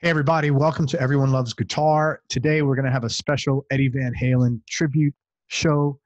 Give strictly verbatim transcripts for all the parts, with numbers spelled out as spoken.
Hey everybody, welcome to Everyone Loves Guitar. Today we're going to have a special Eddie Van Halen tribute show.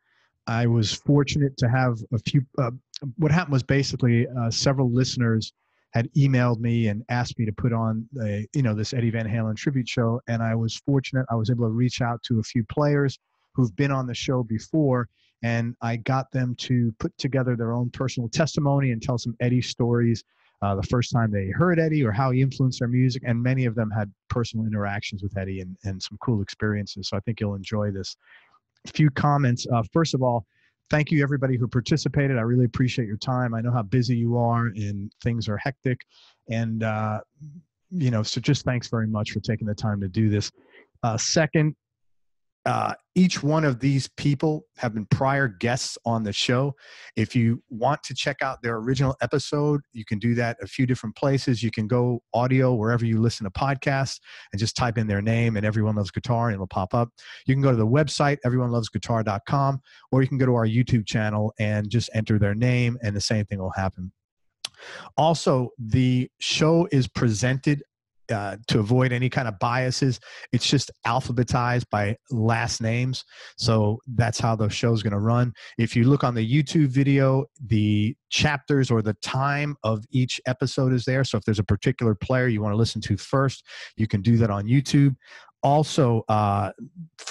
I was fortunate to have a few, uh, what happened was basically uh, several listeners had emailed me and asked me to put on a, you know, this Eddie Van Halen tribute show. And I was fortunate, I was able to reach out to a few players who've been on the show before, and I got them to put together their own personal testimony and tell some Eddie stories. Uh, the first time they heard Eddie or how he influenced their music, and many of them had personal interactions with Eddie and, and some cool experiences. So I think you'll enjoy this. A few comments. Uh, first of all, thank you everybody who participated. I really appreciate your time. I know how busy you are and things are hectic. And, uh, you know, so just thanks very much for taking the time to do this. Uh, second, Uh, each one of these people have been prior guests on the show. If you want to check out their original episode, you can do that a few different places. You can go audio wherever you listen to podcasts and just type in their name and Everyone Loves Guitar and it'll pop up. You can go to the website, everyone loves guitar dot com, or you can go to our YouTube channel and just enter their name and the same thing will happen. Also, the show is presented Uh, to avoid any kind of biases. It's just alphabetized by last names. So that's how the show's going to run. If you look on the YouTube video, the chapters or the time of each episode is there. So if there's a particular player you want to listen to first, you can do that on YouTube. Also, uh,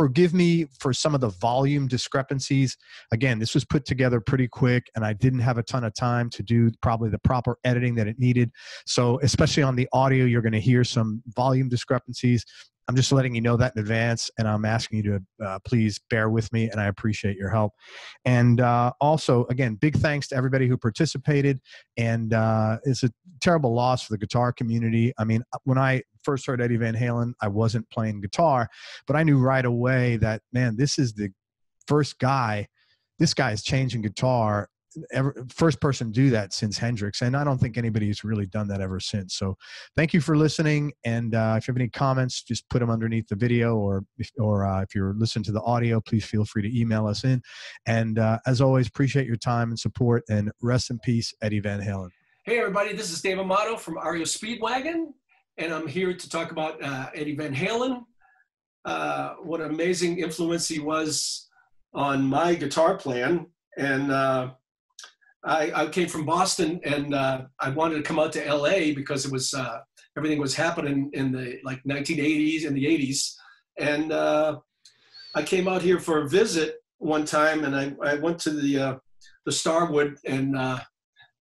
forgive me for some of the volume discrepancies. Again, this was put together pretty quick, and I didn't have a ton of time to do probably the proper editing that it needed. So especially on the audio, you're going to hear some volume discrepancies. I'm just letting you know that in advance, and I'm asking you to uh, please bear with me, and I appreciate your help. And uh, also, again, big thanks to everybody who participated, and uh, it's a terrible loss for the guitar community. I mean, when I first heard Eddie Van Halen, I wasn't playing guitar, but I knew right away that, man, this is the first guy, this guy is changing guitar. Ever, first person to do that since Hendrix, and I don't think anybody's really done that ever since. So thank you for listening, and uh, if you have any comments, just put them underneath the video, or if, or uh, if you're listening to the audio, please feel free to email us in. And uh, as always, appreciate your time and support, and rest in peace, Eddie Van Halen. Hey everybody, this is Dave Amato from R E O Speedwagon, and I'm here to talk about uh, Eddie Van Halen, uh, what an amazing influence he was on my guitar playing. And uh, I, I came from Boston, and uh, I wanted to come out to L A because it was uh, everything was happening in the like nineteen eighties and the eighties, and uh, I came out here for a visit one time, and I, I went to the uh, the Starwood, and uh,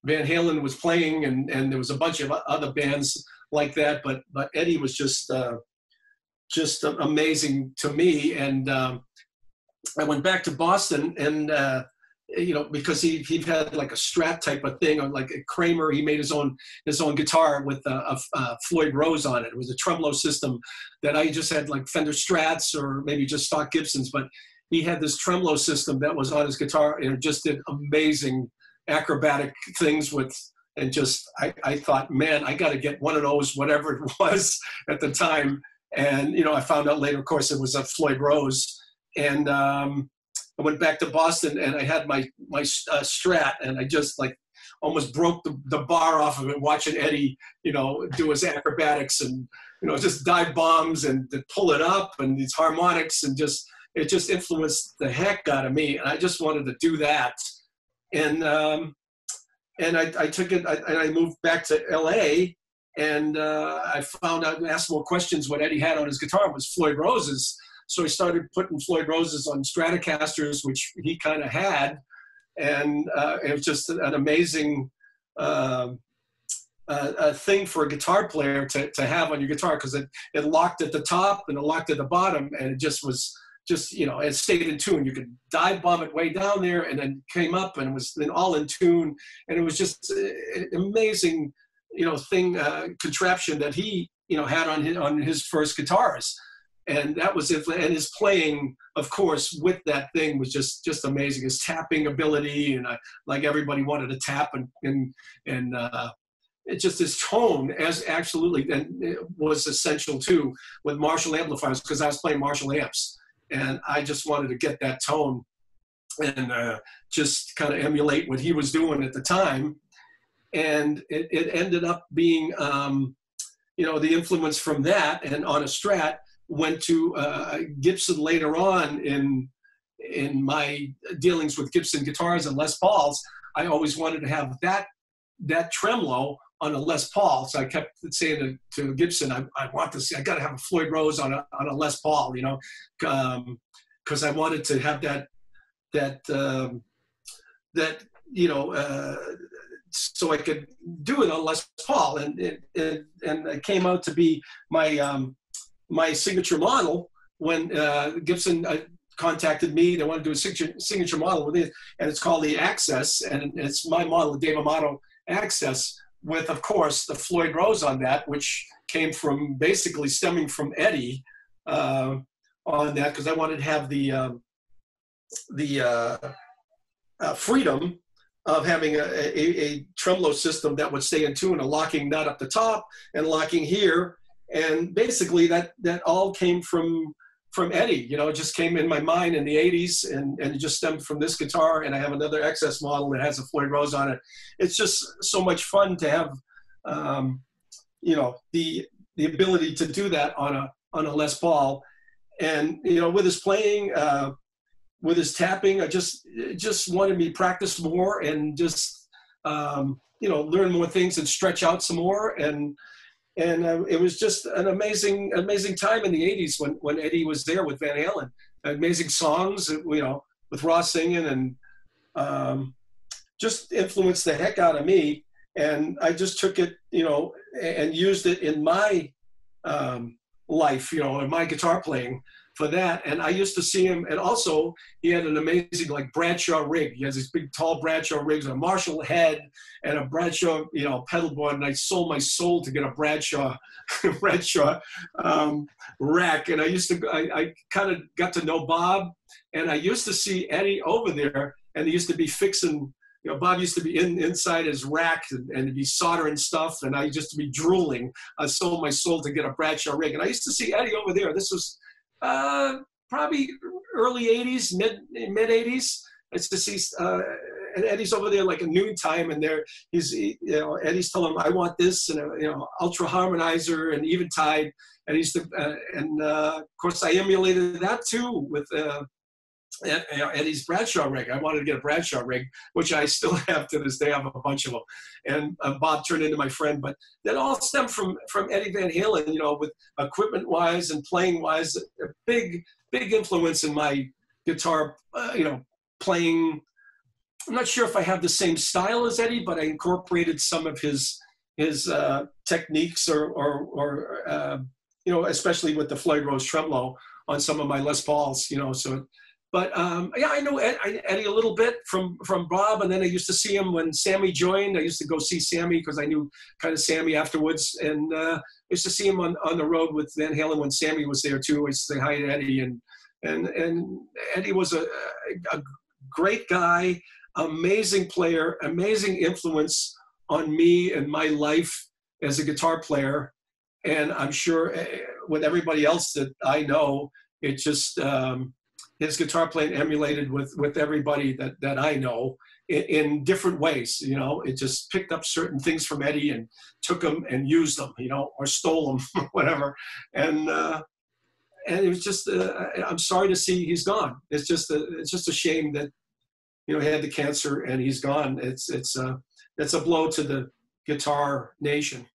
Van Halen was playing, and and there was a bunch of other bands like that, but but Eddie was just uh, just amazing to me, and um, I went back to Boston, and. Uh, you know, because he, he had like a Strat type of thing, or like a Kramer, he made his own, his own guitar with a, a, a Floyd Rose on it. It was a tremolo system that I just had like Fender Strats or maybe just stock Gibsons, but he had this tremolo system that was on his guitar and just did amazing acrobatic things with, and just, I, I thought, man, I got to get one of those, whatever it was at the time. And, you know, I found out later, of course, it was a Floyd Rose. And, um, I went back to Boston, and I had my, my uh, Strat, and I just like almost broke the, the bar off of it watching Eddie, you know, do his acrobatics and, you know, just dive bombs and, and pull it up and these harmonics, and just, it just influenced the heck out of me. And I just wanted to do that. And, um, and I, I took it I, and I moved back to L A, and uh, I found out and asked more questions. What Eddie had on his guitar was Floyd Rose's. So he started putting Floyd Roses on Stratocasters, which he kind of had, and uh, it was just an amazing uh, uh, a thing for a guitar player to, to have on your guitar, because it, it locked at the top and it locked at the bottom, and it just was just, you know, it stayed in tune. You could dive bomb it way down there and then came up and was then all in tune, and it was just an amazing, you know, thing, uh, contraption that he, you know, had on his, on his first guitars. And that was it. And his playing, of course, with that thing was just just amazing. His tapping ability, and I, like everybody wanted to tap, and and and uh, it just his tone as absolutely and it was essential too with Marshall amplifiers, because I was playing Marshall amps, and I just wanted to get that tone and uh, just kind of emulate what he was doing at the time. And it, it ended up being. Um, you know, the influence from that and on a Strat went to uh, Gibson later on. In in my dealings with Gibson guitars and Les Pauls, I always wanted to have that that tremolo on a Les Paul. So I kept saying to, to Gibson, I, I want this, I got to have a Floyd Rose on a, on a Les Paul, you know, because um, I wanted to have that, that, um, that, you know, uh, so I could do it on Les Paul. And it, it, and it came out to be my, um, my signature model when uh, Gibson uh, contacted me. They want to do a signature, signature model with it, and it's called the Access, and it's my model, Dave Amato Access, with, of course, the Floyd Rose on that, which came from basically stemming from Eddie uh, on that, because I wanted to have the um, the uh, uh, freedom of having a, a, a tremolo system that would stay in tune, a locking nut up the top and locking here, and basically that that all came from from Eddie. You know, it just came in my mind in the eighties, and, and it just stemmed from this guitar. And I have another X S model that has a Floyd Rose on it. It's just so much fun to have, um, you know, the the ability to do that on a on a Les Paul. And you know, with his playing, uh, with his tapping, I just it just wanted me to practice more and just um, you know, learn more things and stretch out some more. And And uh, it was just an amazing, amazing time in the eighties when, when Eddie was there with Van Halen. Amazing songs, you know, with Ross singing, and um, just influenced the heck out of me. And I just took it, you know, and used it in my um, life, you know, in my guitar playing for that. And I used to see him, and also he had an amazing, like, Bradshaw rig. He has these big, tall Bradshaw rigs, a Marshall head and a Bradshaw, you know, pedal board. And I sold my soul to get a Bradshaw, Bradshaw um, rack. And I used to, I, I kind of got to know Bob, and I used to see Eddie over there, and he used to be fixing, you know, Bob used to be in, inside his rack and, and be soldering stuff, and I used to be drooling. I sold my soul to get a Bradshaw rig. And I used to see Eddie over there. This was uh, probably early eighties, mid mid eighties. It's to see, uh, and Eddie's over there like a noontime, and there he's, you know, Eddie's telling him, I want this, and a, you know, Ultra Harmonizer and Eventide. And he's the, uh, and uh, of course I emulated that too with, uh, Eddie's Bradshaw rig. I wanted to get a Bradshaw rig, which I still have to this day. I have a bunch of them, and uh, Bob turned into my friend. But that all stemmed from from Eddie Van Halen, you know, with equipment-wise and playing-wise, a big big influence in my guitar, uh, you know, playing. I'm not sure if I have the same style as Eddie, but I incorporated some of his his uh, techniques, or or, or uh, you know, especially with the Floyd Rose tremolo on some of my Les Pauls, you know, so. It, But um, yeah, I know Eddie a little bit from, from Bob, and then I used to see him when Sammy joined. I used to go see Sammy because I knew kind of Sammy afterwards, and uh, I used to see him on, on the road with Van Halen when Sammy was there too. I used to say hi to Eddie, and and and Eddie was a, a great guy, amazing player, amazing influence on me and my life as a guitar player, and I'm sure with everybody else that I know, it just. Um, His guitar playing emulated with with everybody that that I know in, in different ways. You know, it just picked up certain things from Eddie and took them and used them. You know, or stole them, whatever. And uh, and it was just. Uh, I'm sorry to see he's gone. It's just a it's just a shame that, you know, he had the cancer and he's gone. It's it's a uh, it's a blow to the guitar nation.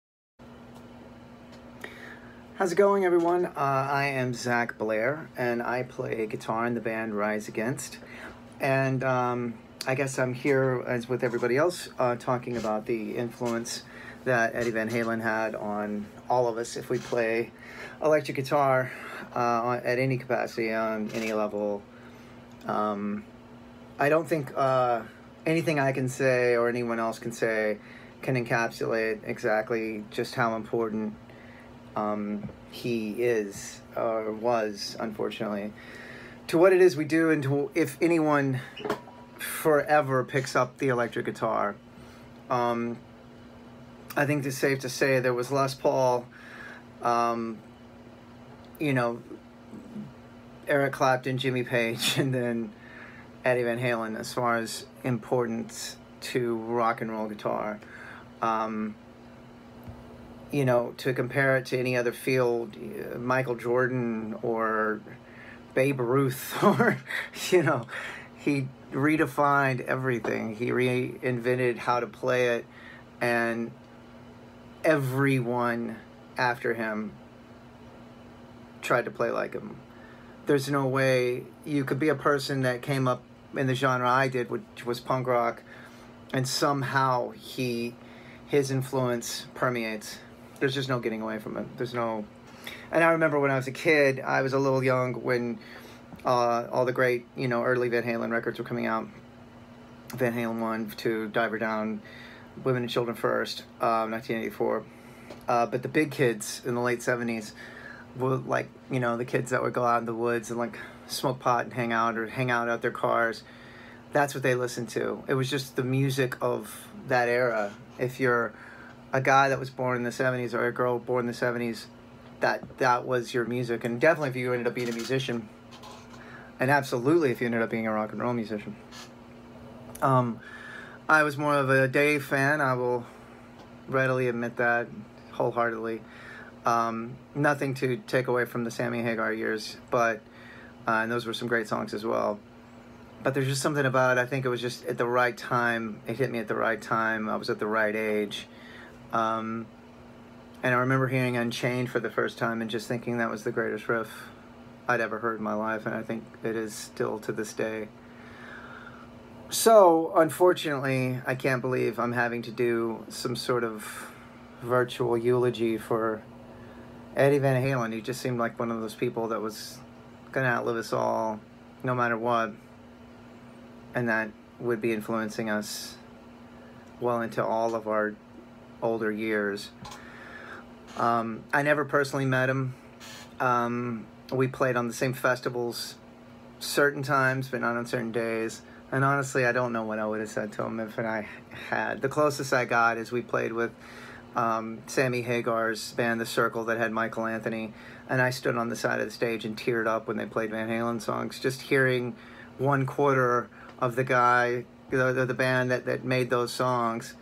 How's it going, everyone? Uh, I am Zach Blair, and I play guitar in the band Rise Against. And um, I guess I'm here, as with everybody else, uh, talking about the influence that Eddie Van Halen had on all of us if we play electric guitar uh, at any capacity, on any level. Um, I don't think uh, anything I can say or anyone else can say can encapsulate exactly just how important Um, he is, or was, unfortunately, to what it is we do, and to if anyone forever picks up the electric guitar. Um, I think it's safe to say there was Les Paul, um, you know, Eric Clapton, Jimmy Page, and then Eddie Van Halen as far as importance to rock and roll guitar. Um, you know, to compare it to any other field, Michael Jordan or Babe Ruth, or, you know, he redefined everything. He reinvented how to play it, and everyone after him tried to play like him. There's no way you could be a person that came up in the genre I did, which was punk rock, and somehow he, his influence permeates. There's just no getting away from it. There's no... And I remember when I was a kid, I was a little young when uh, all the great, you know, early Van Halen records were coming out. Van Halen one, two, Diver Down, Women and Children First, uh, nineteen eighty-four. Uh, but the big kids in the late seventies were like, you know, the kids that would go out in the woods and like smoke pot and hang out, or hang out out their cars. That's what they listened to. It was just the music of that era. If you're a guy that was born in the seventies or a girl born in the seventies, that that was your music. And definitely if you ended up being a musician, and absolutely if you ended up being a rock and roll musician. Um, I was more of a Dave fan. I will readily admit that wholeheartedly. Um, nothing to take away from the Sammy Hagar years, but uh, and those were some great songs as well. But there's just something about it. I think it was just at the right time. It hit me at the right time. I was at the right age. Um, and I remember hearing Unchained for the first time and just thinking that was the greatest riff I'd ever heard in my life. And I think it is still to this day. So, unfortunately, I can't believe I'm having to do some sort of virtual eulogy for Eddie Van Halen. He just seemed like one of those people that was going to outlive us all, no matter what. And that would be influencing us well into all of our older years. Um, I never personally met him. Um, we played on the same festivals certain times, but not on certain days. And honestly, I don't know what I would have said to him if I had. The closest I got is we played with um, Sammy Hagar's band, The Circle, that had Michael Anthony. And I stood on the side of the stage and teared up when they played Van Halen songs, just hearing one quarter of the guy, the, the band that, that made those songs,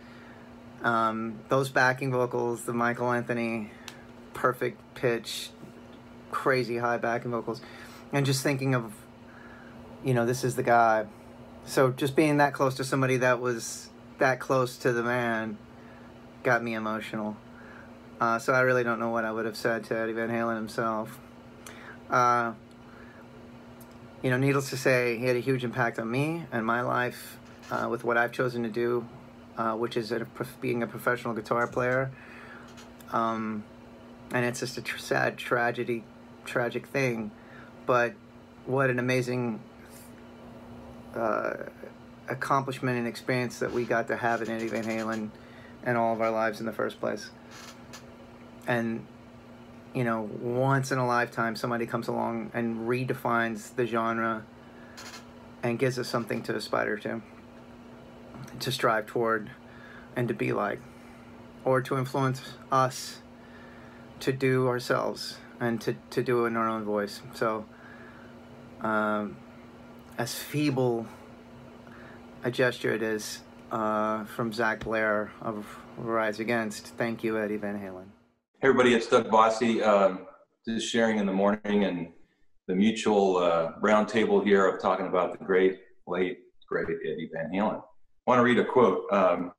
um, those backing vocals, the Michael Anthony, perfect pitch, crazy high backing vocals, and just thinking of, you know, this is the guy. So just being that close to somebody that was that close to the man got me emotional. Uh, so I really don't know what I would have said to Eddie Van Halen himself. Uh, You know, needless to say, he had a huge impact on me and my life uh, with what I've chosen to do, uh, which is a prof being a professional guitar player. Um, and it's just a tr sad tragedy, tragic thing. But what an amazing uh, accomplishment and experience that we got to have in Eddie Van Halen and all of our lives in the first place. And you know, once in a lifetime, somebody comes along and redefines the genre and gives us something to aspire to, to strive toward, and to be like, or to influence us to do ourselves and to, to do it in our own voice. So, um, as feeble a gesture it is uh, from Zach Blair of Rise Against, thank you, Eddie Van Halen. Hey everybody, it's Doug Bossie, um, just sharing in the morning and the mutual uh, round table here of talking about the great, late, great Eddie Van Halen. I want to read a quote. Um,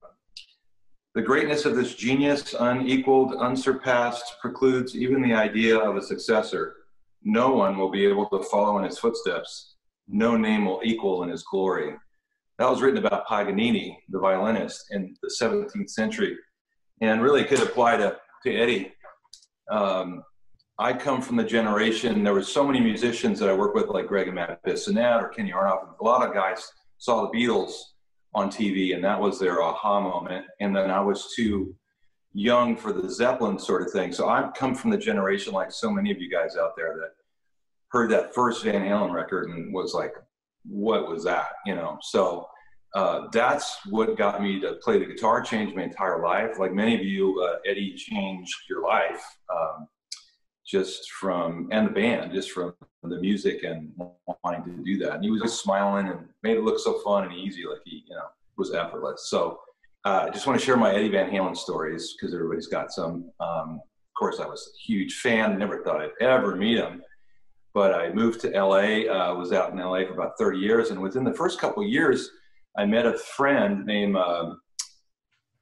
"The greatness of this genius, unequaled, unsurpassed, precludes even the idea of a successor. No one will be able to follow in his footsteps. No name will equal in his glory." That was written about Paganini, the violinist, in the seventeenth century, and really could apply to to Eddie. um, I come from the generation, there were so many musicians that I worked with, like Greg and Matt Bissonnette or Kenny Arnoff, and a lot of guys saw the Beatles on T V, and that was their aha moment, and then I was too young for the Zeppelin sort of thing, so I've come from the generation, like so many of you guys out there, that heard that first Van Halen record and was like, what was that, you know? So Uh, that's what got me to play the guitar, changed my entire life. Like many of you, uh, Eddie changed your life, um, just from, and the band, just from the music and wanting to do that. And he was just smiling and made it look so fun and easy, like he, you know, was effortless. So Uh, I just want to share my Eddie Van Halen stories because everybody's got some. Um, of course, I was a huge fan. Never thought I'd ever meet him. But I moved to L A. I uh, was out in L A for about thirty years. And within the first couple of years, I met a friend named uh,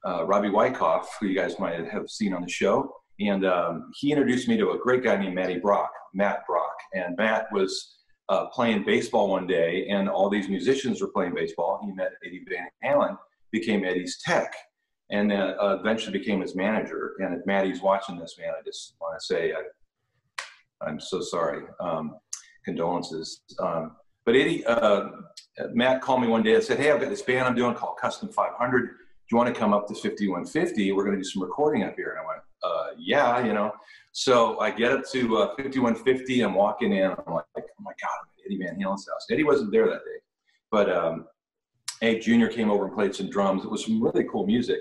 uh, Robbie Wyckoff, who you guys might have seen on the show. And um, he introduced me to a great guy named Matty Brock, Matt Brock. And Matt was uh, playing baseball one day, and all these musicians were playing baseball. He met Eddie Van Halen, became Eddie's tech, and then uh, eventually became his manager. And if Matty's watching this, man, I just want to say I, I'm so sorry. Um, condolences. Um, but Eddie, uh, Matt called me one day and said, hey, I've got this band I'm doing called Custom five hundred. Do you want to come up to fifty-one fifty? We're going to do some recording up here. And I went, uh, yeah, you know. So I get up to uh, fifty-one fifty. I'm walking in. I'm like, oh, my God, I'm at Eddie Van Halen's house. Eddie wasn't there that day. But um, A Junior came over and played some drums. It was some really cool music.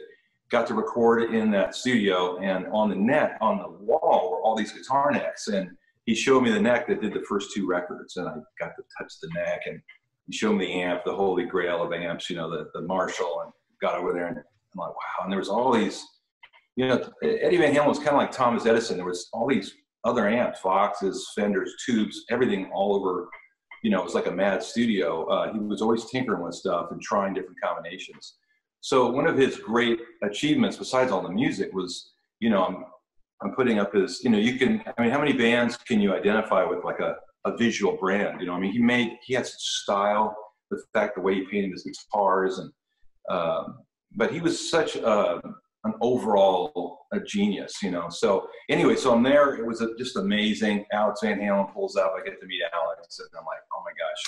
Got to record in that studio. And on the net, on the wall, were all these guitar necks. And he showed me the neck that did the first two records, and I got to touch the neck, and he showed me the amp, the holy grail of amps, you know, the, the Marshall, and got over there, and I'm like, wow. And there was all these, you know, Eddie Van Halen was kind of like Thomas Edison. There was all these other amps, Voxes, Fenders, tubes, everything all over, you know, it was like a mad studio. Uh, he was always tinkering with stuff and trying different combinations. So one of his great achievements, besides all the music, was, you know, I'm, I'm putting up his, you know, you can, I mean, how many bands can you identify with like a, a visual brand? You know, I mean, he made, he had such style, the fact, the way he painted his guitars, and, um, but he was such a, an overall a genius, you know. So anyway, so I'm there, it was a, just amazing. Alex Van Halen pulls up, I get to meet Alex, and I'm like, oh my gosh,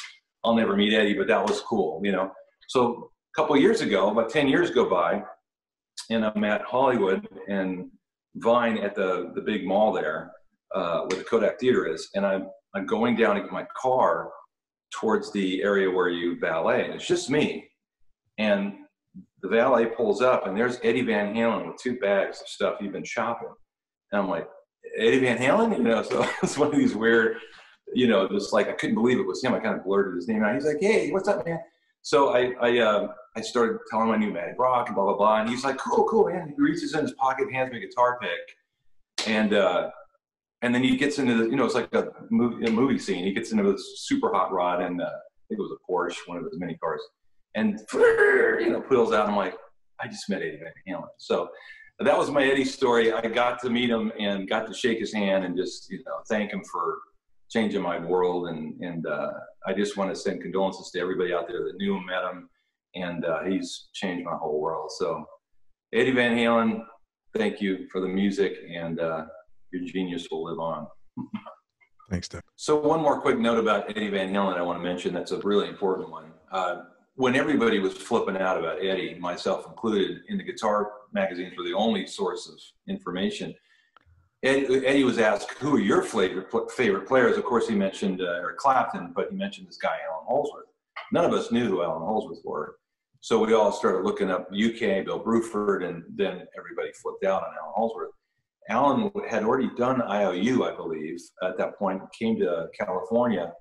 I'll never meet Eddie, but that was cool, you know. So a couple of years ago, about ten years go by, and I'm at Hollywood, and Vine at the the big mall there, uh, where the Kodak Theater is, and I'm I'm going down to get my car towards the area where you valet. And it's just me, and the valet pulls up, and there's Eddie Van Halen with two bags of stuff he'd been shopping, and I'm like, Eddie Van Halen, you know. So it's one of these weird, you know, just like I couldn't believe it was him. I kind of blurted his name out. He's like, hey, what's up, man? So I I uh, I started telling him I knew Matty Brock and blah, blah, blah. And he's like, cool, cool, man. He reaches in his pocket, hands me a guitar pick. And uh, and then he gets into the, you know, it's like a movie, a movie scene. He gets into this super hot rod, and uh, I think it was a Porsche, one of his mini cars. And, you know, pulls out. I'm like, I just met Eddie Van Halen. So that was my Eddie story. I got to meet him and got to shake his hand and just, you know, thank him for changing my world. And, and uh, I just want to send condolences to everybody out there that knew him, met him. And uh, he's changed my whole world. So Eddie Van Halen, thank you for the music, and uh, your genius will live on. Thanks, Doug. So one more quick note about Eddie Van Halen I want to mention. That's a really important one. Uh, when everybody was flipping out about Eddie, myself included, in the guitar magazines were the only source of information. Eddie, Eddie was asked, who are your favorite, favorite players? Of course, he mentioned uh, Eric Clapton, but he mentioned this guy, Alan Holdsworth. None of us knew who Alan Holdsworth were. So we all started looking up U K, Bill Bruford, and then everybody flipped out on Alan Holdsworth. Alan had already done I O U, I believe, at that point, came to California,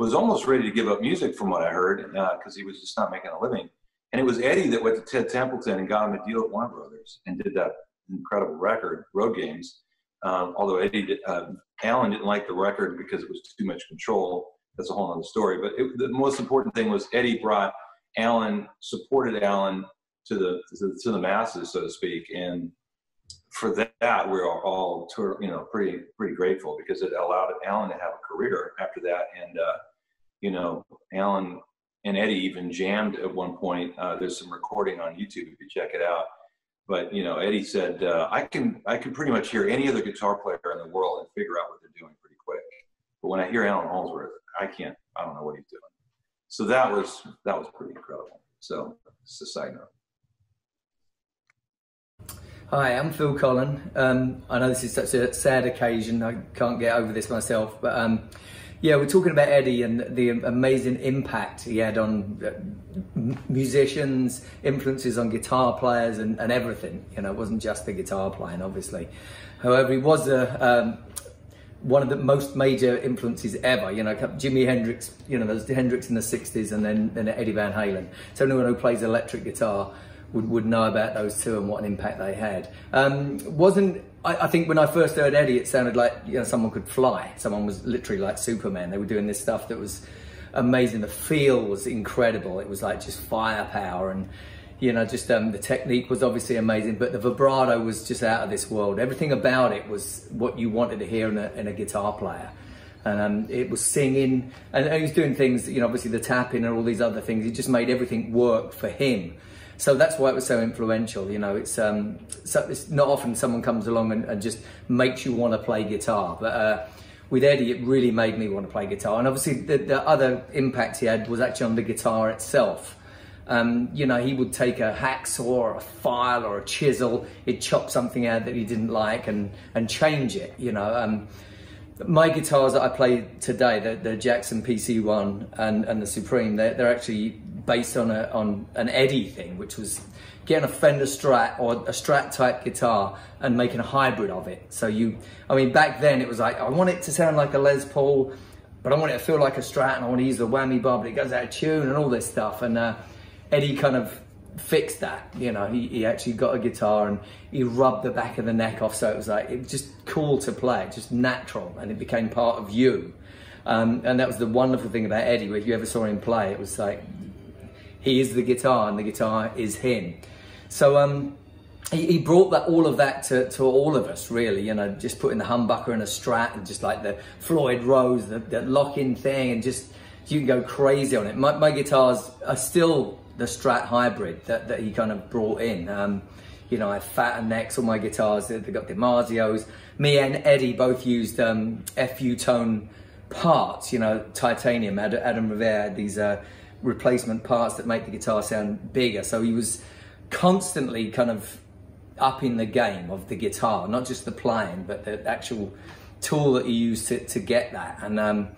was almost ready to give up music from what I heard, because uh, he was just not making a living. And it was Eddie that went to Ted Templeman and got him a deal at Warner Brothers and did that incredible record, Road Games. Um, although Eddie did, uh, Alan didn't like the record because it was too much control. That's a whole other story. But it, the most important thing was Eddie brought Alan, supported Alan to the, to the, to the masses, so to speak. And for that, we are all, you know, pretty, pretty grateful, because it allowed Alan to have a career after that. And, uh, you know, Alan and Eddie even jammed at one point. Uh, there's some recording on YouTube if you check it out. But, you know, Eddie said, uh, I can, I can pretty much hear any other guitar player in the world and figure out what they're doing pretty quick. But when I hear Alan Holdsworth, I can't, I don't know what he's doing. So that was, that was pretty incredible. So it's a side note. Hi, I'm Phil Collin. Um, I know this is such a sad occasion. I can't get over this myself, but um, yeah, we're talking about Eddie and the amazing impact he had on musicians, influences on guitar players, and, and everything. You know, it wasn't just the guitar playing, obviously. However, he was a, um, one of the most major influences ever, you know, Jimi Hendrix, you know, there was Hendrix in the sixties, and then, then Eddie Van Halen. So anyone who plays electric guitar would, would know about those two and what an impact they had. Um, wasn't I, I think when I first heard Eddie, it sounded like, you know, someone could fly. Someone was literally like Superman. They were doing this stuff that was amazing. The feel was incredible. It was like just firepower, and you know, just um, the technique was obviously amazing, but the vibrato was just out of this world. Everything about it was what you wanted to hear in a, in a guitar player. And um, it was singing, and he was doing things, you know, obviously the tapping and all these other things. It just made everything work for him. So that's why it was so influential. You know, it's um, so it's not often someone comes along and, and just makes you want to play guitar. But uh, with Eddie, it really made me want to play guitar. And obviously the, the other impact he had was actually on the guitar itself. Um, you know, he would take a hacksaw or a file or a chisel, he'd chop something out that he didn't like and, and change it, you know. Um, my guitars that I play today, the, the Jackson P C one and, and the Supreme, they're, they're actually based on, a, on an Eddie thing, which was getting a Fender Strat or a Strat type guitar and making a hybrid of it. So you, I mean, back then it was like, I want it to sound like a Les Paul, but I want it to feel like a Strat, and I want to use the whammy bar, but it goes out of tune and all this stuff. And uh, Eddie kind of fixed that, you know. He, he actually got a guitar and he rubbed the back of the neck off, so it was like, it was just cool to play, just natural, and it became part of you. Um, and that was the wonderful thing about Eddie. If you ever saw him play, it was like, he is the guitar and the guitar is him. So um, he, he brought that, all of that to, to all of us, really, you know, just putting the humbucker in a Strat and just like the Floyd Rose, the, the lock-in thing, and just, you can go crazy on it. My, my guitars are still the Strat hybrid that, that he kind of brought in. Um, you know, I have Fat and Necks, all my guitars, they've got DiMarzio's. Me and Eddie both used um, F U tone parts, you know, titanium. Adam Rivera had these uh, replacement parts that make the guitar sound bigger. So he was constantly kind of upping the game of the guitar, not just the playing, but the actual tool that he used to, to get that. And um,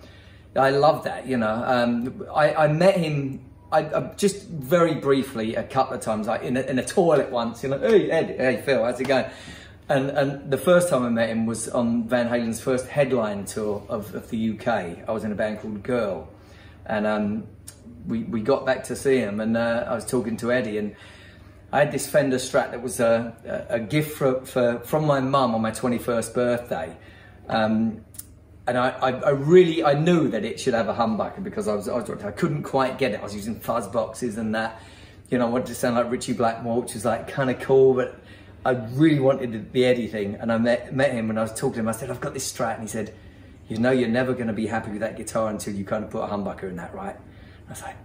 I love that, you know. Um, I, I met him I, I just very briefly a couple of times, like in a, in a toilet once, you know, hey Ed, hey Phil, how's it going? And and the first time I met him was on Van Halen's first headline tour of, of the U K. I was in a band called Girl, and um, we we got back to see him, and uh, I was talking to Eddie, and I had this Fender Strat that was a a, a gift for, for from my mum on my twenty-first birthday. Um, And I, I, I really, I knew that it should have a humbucker because I was, I was, I couldn't quite get it. I was using fuzz boxes and that, you know, I wanted to sound like Richie Blackmore, which is like kind of cool, but I really wanted the, the Eddie thing. And I met, met him and I was talking to him. I said, I've got this Strat. And he said, you know, you're never going to be happy with that guitar until you kind of put a humbucker in that, right? I was like,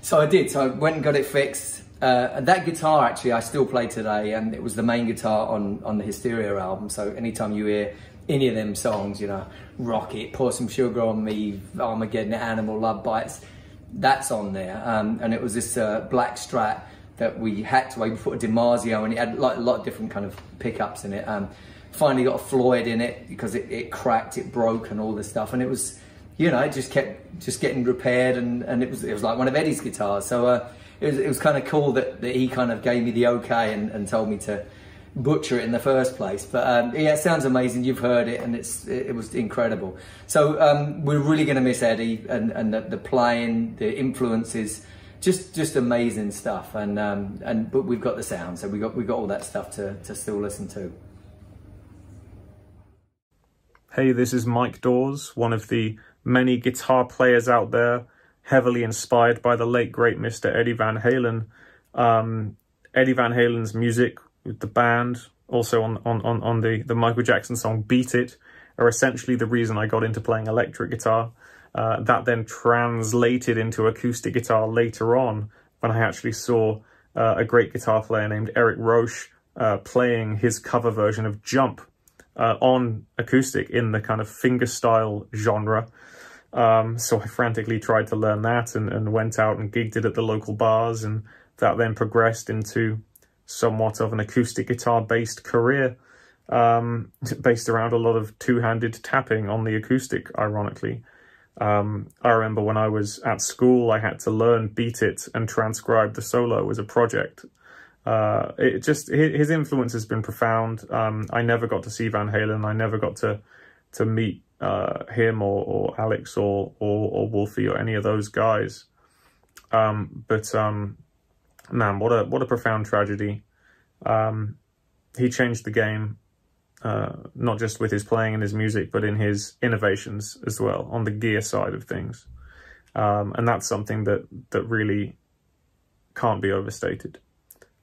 so I did. So I went and got it fixed. Uh, and that guitar, actually, I still play today. And it was the main guitar on, on the Hysteria album. So anytime you hear any of them songs, you know, Rocket, Pour Some Sugar on Me, Armageddon, Animal Love Bites, that's on there. Um, and it was this uh, black Strat that we hacked away. We put a DiMarzio, and it had like a lot of different kind of pickups in it. Um, finally got a Floyd in it because it, it cracked, it broke and all this stuff. And it was, you know, it just kept just getting repaired, and, and it was it was like one of Eddie's guitars. So uh, it was, it was kind of cool that, that he kind of gave me the okay and, and told me to butcher it in the first place. But um, yeah, it sounds amazing. You've heard it, and it's it, it was incredible. So um, we're really going to miss Eddie and, and the, the playing, the influences, just just amazing stuff. And um, and but we've got the sound, so we got we got all that stuff to to still listen to. Hey, this is Mike Dawes, one of the many guitar players out there heavily inspired by the late great Mister Eddie Van Halen. Um, Eddie Van Halen's music, with the band, also on, on, on, on the, the Michael Jackson song Beat It, are essentially the reason I got into playing electric guitar. Uh, that then translated into acoustic guitar later on, when I actually saw uh, a great guitar player named Eric Roche uh, playing his cover version of Jump uh, on acoustic in the kind of fingerstyle genre. Um, so I frantically tried to learn that, and, and went out and gigged it at the local bars, and that then progressed into somewhat of an acoustic guitar-based career, um, based around a lot of two-handed tapping on the acoustic, ironically. Um, I remember when I was at school, I had to learn Beat It and transcribe the solo as a project. Uh, it just, his influence has been profound. Um, I never got to see Van Halen. I never got to to meet uh, him or, or Alex or, or, or Wolfie or any of those guys. Um, but... Um, man, what a what a profound tragedy. Um, he changed the game, uh, not just with his playing and his music, but in his innovations as well on the gear side of things. Um, and that's something that that really can't be overstated.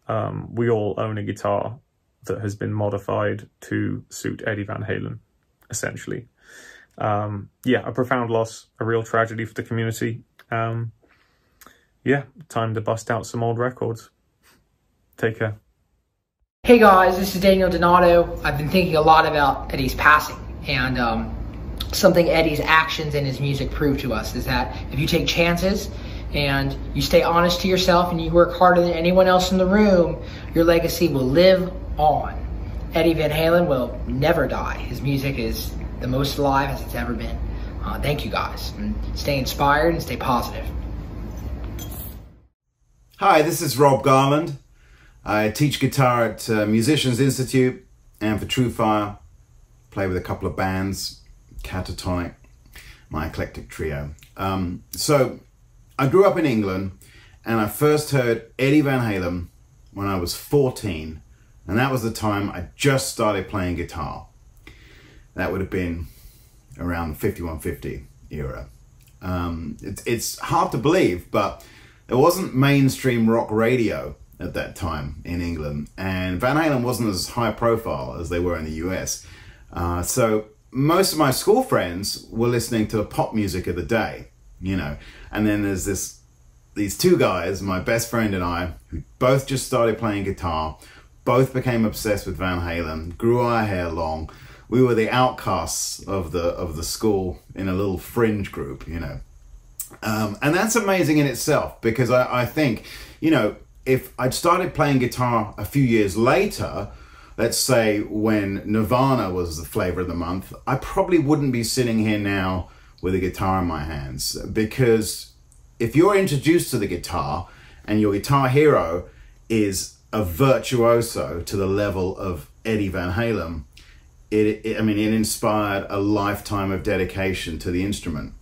Um, we all own a guitar that has been modified to suit Eddie Van Halen, essentially. Um, yeah, a profound loss, a real tragedy for the community. Um, yeah, time to bust out some old records. Take care. Hey guys, this is Daniel Donato. I've been thinking a lot about Eddie's passing, and um, something Eddie's actions and his music prove to us is that if you take chances and you stay honest to yourself and you work harder than anyone else in the room, your legacy will live on. Eddie Van Halen will never die. His music is the most alive as it's ever been. Uh, thank you guys, and stay inspired and stay positive. Hi, this is Rob Garland. I teach guitar at uh, Musicians Institute and for True Fire. Play with a couple of bands, Catatonic, my eclectic trio. Um, so I grew up in England, and I first heard Eddie Van Halen when I was fourteen. And that was the time I just started playing guitar. That would have been around the fifty-one fifty era. Um, it, it's hard to believe, but there wasn't mainstream rock radio at that time in England, and Van Halen wasn't as high profile as they were in the U S. Uh, so most of my school friends were listening to the pop music of the day, you know, and then there's this, these two guys, my best friend and I, who both just started playing guitar, both became obsessed with Van Halen, grew our hair long. We were the outcasts of the of the school in a little fringe group, you know. Um, and that's amazing in itself, because I, I think, you know, if I'd started playing guitar a few years later, let's say when Nirvana was the flavor of the month, I probably wouldn't be sitting here now with a guitar in my hands. Because if you're introduced to the guitar and your guitar hero is a virtuoso to the level of Eddie Van Halen, It, it, I mean, it inspired a lifetime of dedication to the instrument.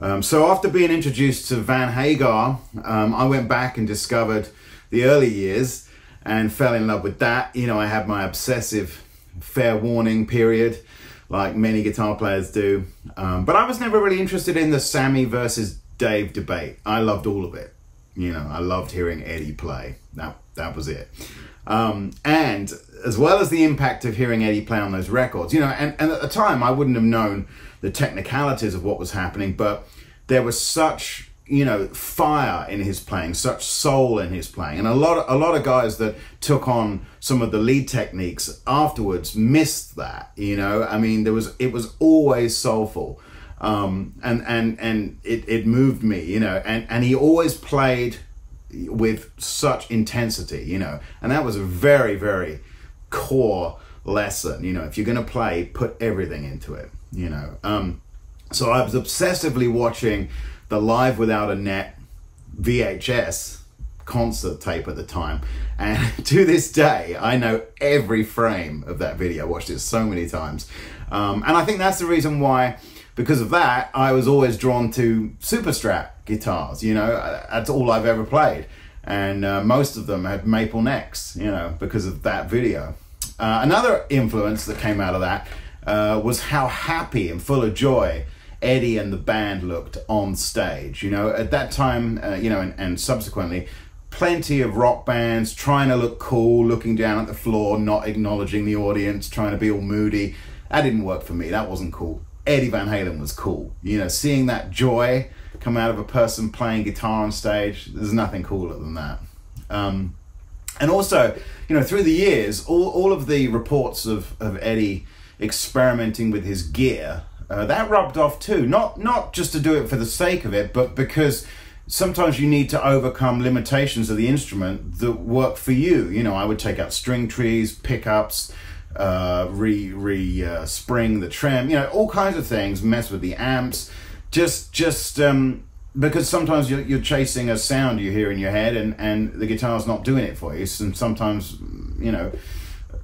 Um, so after being introduced to Van Hagar, um, I went back and discovered the early years and fell in love with that. You know, I had my obsessive Fair Warning period, like many guitar players do. Um, but I was never really interested in the Sammy versus Dave debate. I loved all of it. You know, I loved hearing Eddie play. That, that was it. Um, and as well as the impact of hearing Eddie play on those records, you know, and, and at the time I wouldn't have known the technicalities of what was happening, but there was such, you know, fire in his playing, such soul in his playing. And a lot of, a lot of guys that took on some of the lead techniques afterwards missed that, you know, I mean, there was, it was always soulful. Um, and, and, and it, it moved me, you know, and, and he always played with such intensity, you know, and that was a very, very core lesson, you know, if you're going to play, put everything into it, you know. Um, so I was obsessively watching the Live Without a Net V H S concert tape at the time, and to this day, I know every frame of that video. I watched it so many times, um, and I think that's the reason why, because of that, I was always drawn to Superstrat guitars, you know, that's all I've ever played. And uh, most of them had maple necks, you know, because of that video. Uh, another influence that came out of that uh, was how happy and full of joy Eddie and the band looked on stage. You know, at that time, uh, you know, and, and subsequently, plenty of rock bands trying to look cool, looking down at the floor, not acknowledging the audience, trying to be all moody. That didn't work for me. That wasn't cool. Eddie Van Halen was cool. You know, seeing that joy come out of a person playing guitar on stage, there's nothing cooler than that. Um, and also, you know, through the years, all, all of the reports of, of Eddie experimenting with his gear, uh, that rubbed off too. Not, not just to do it for the sake of it, but because sometimes you need to overcome limitations of the instrument that work for you. You know, I would take out string trees, pickups, uh, re, re uh, spring the trem, you know, all kinds of things, mess with the amps. Just, just um, because sometimes you're, you're chasing a sound you hear in your head, and, and the guitar's not doing it for you. And sometimes, you know,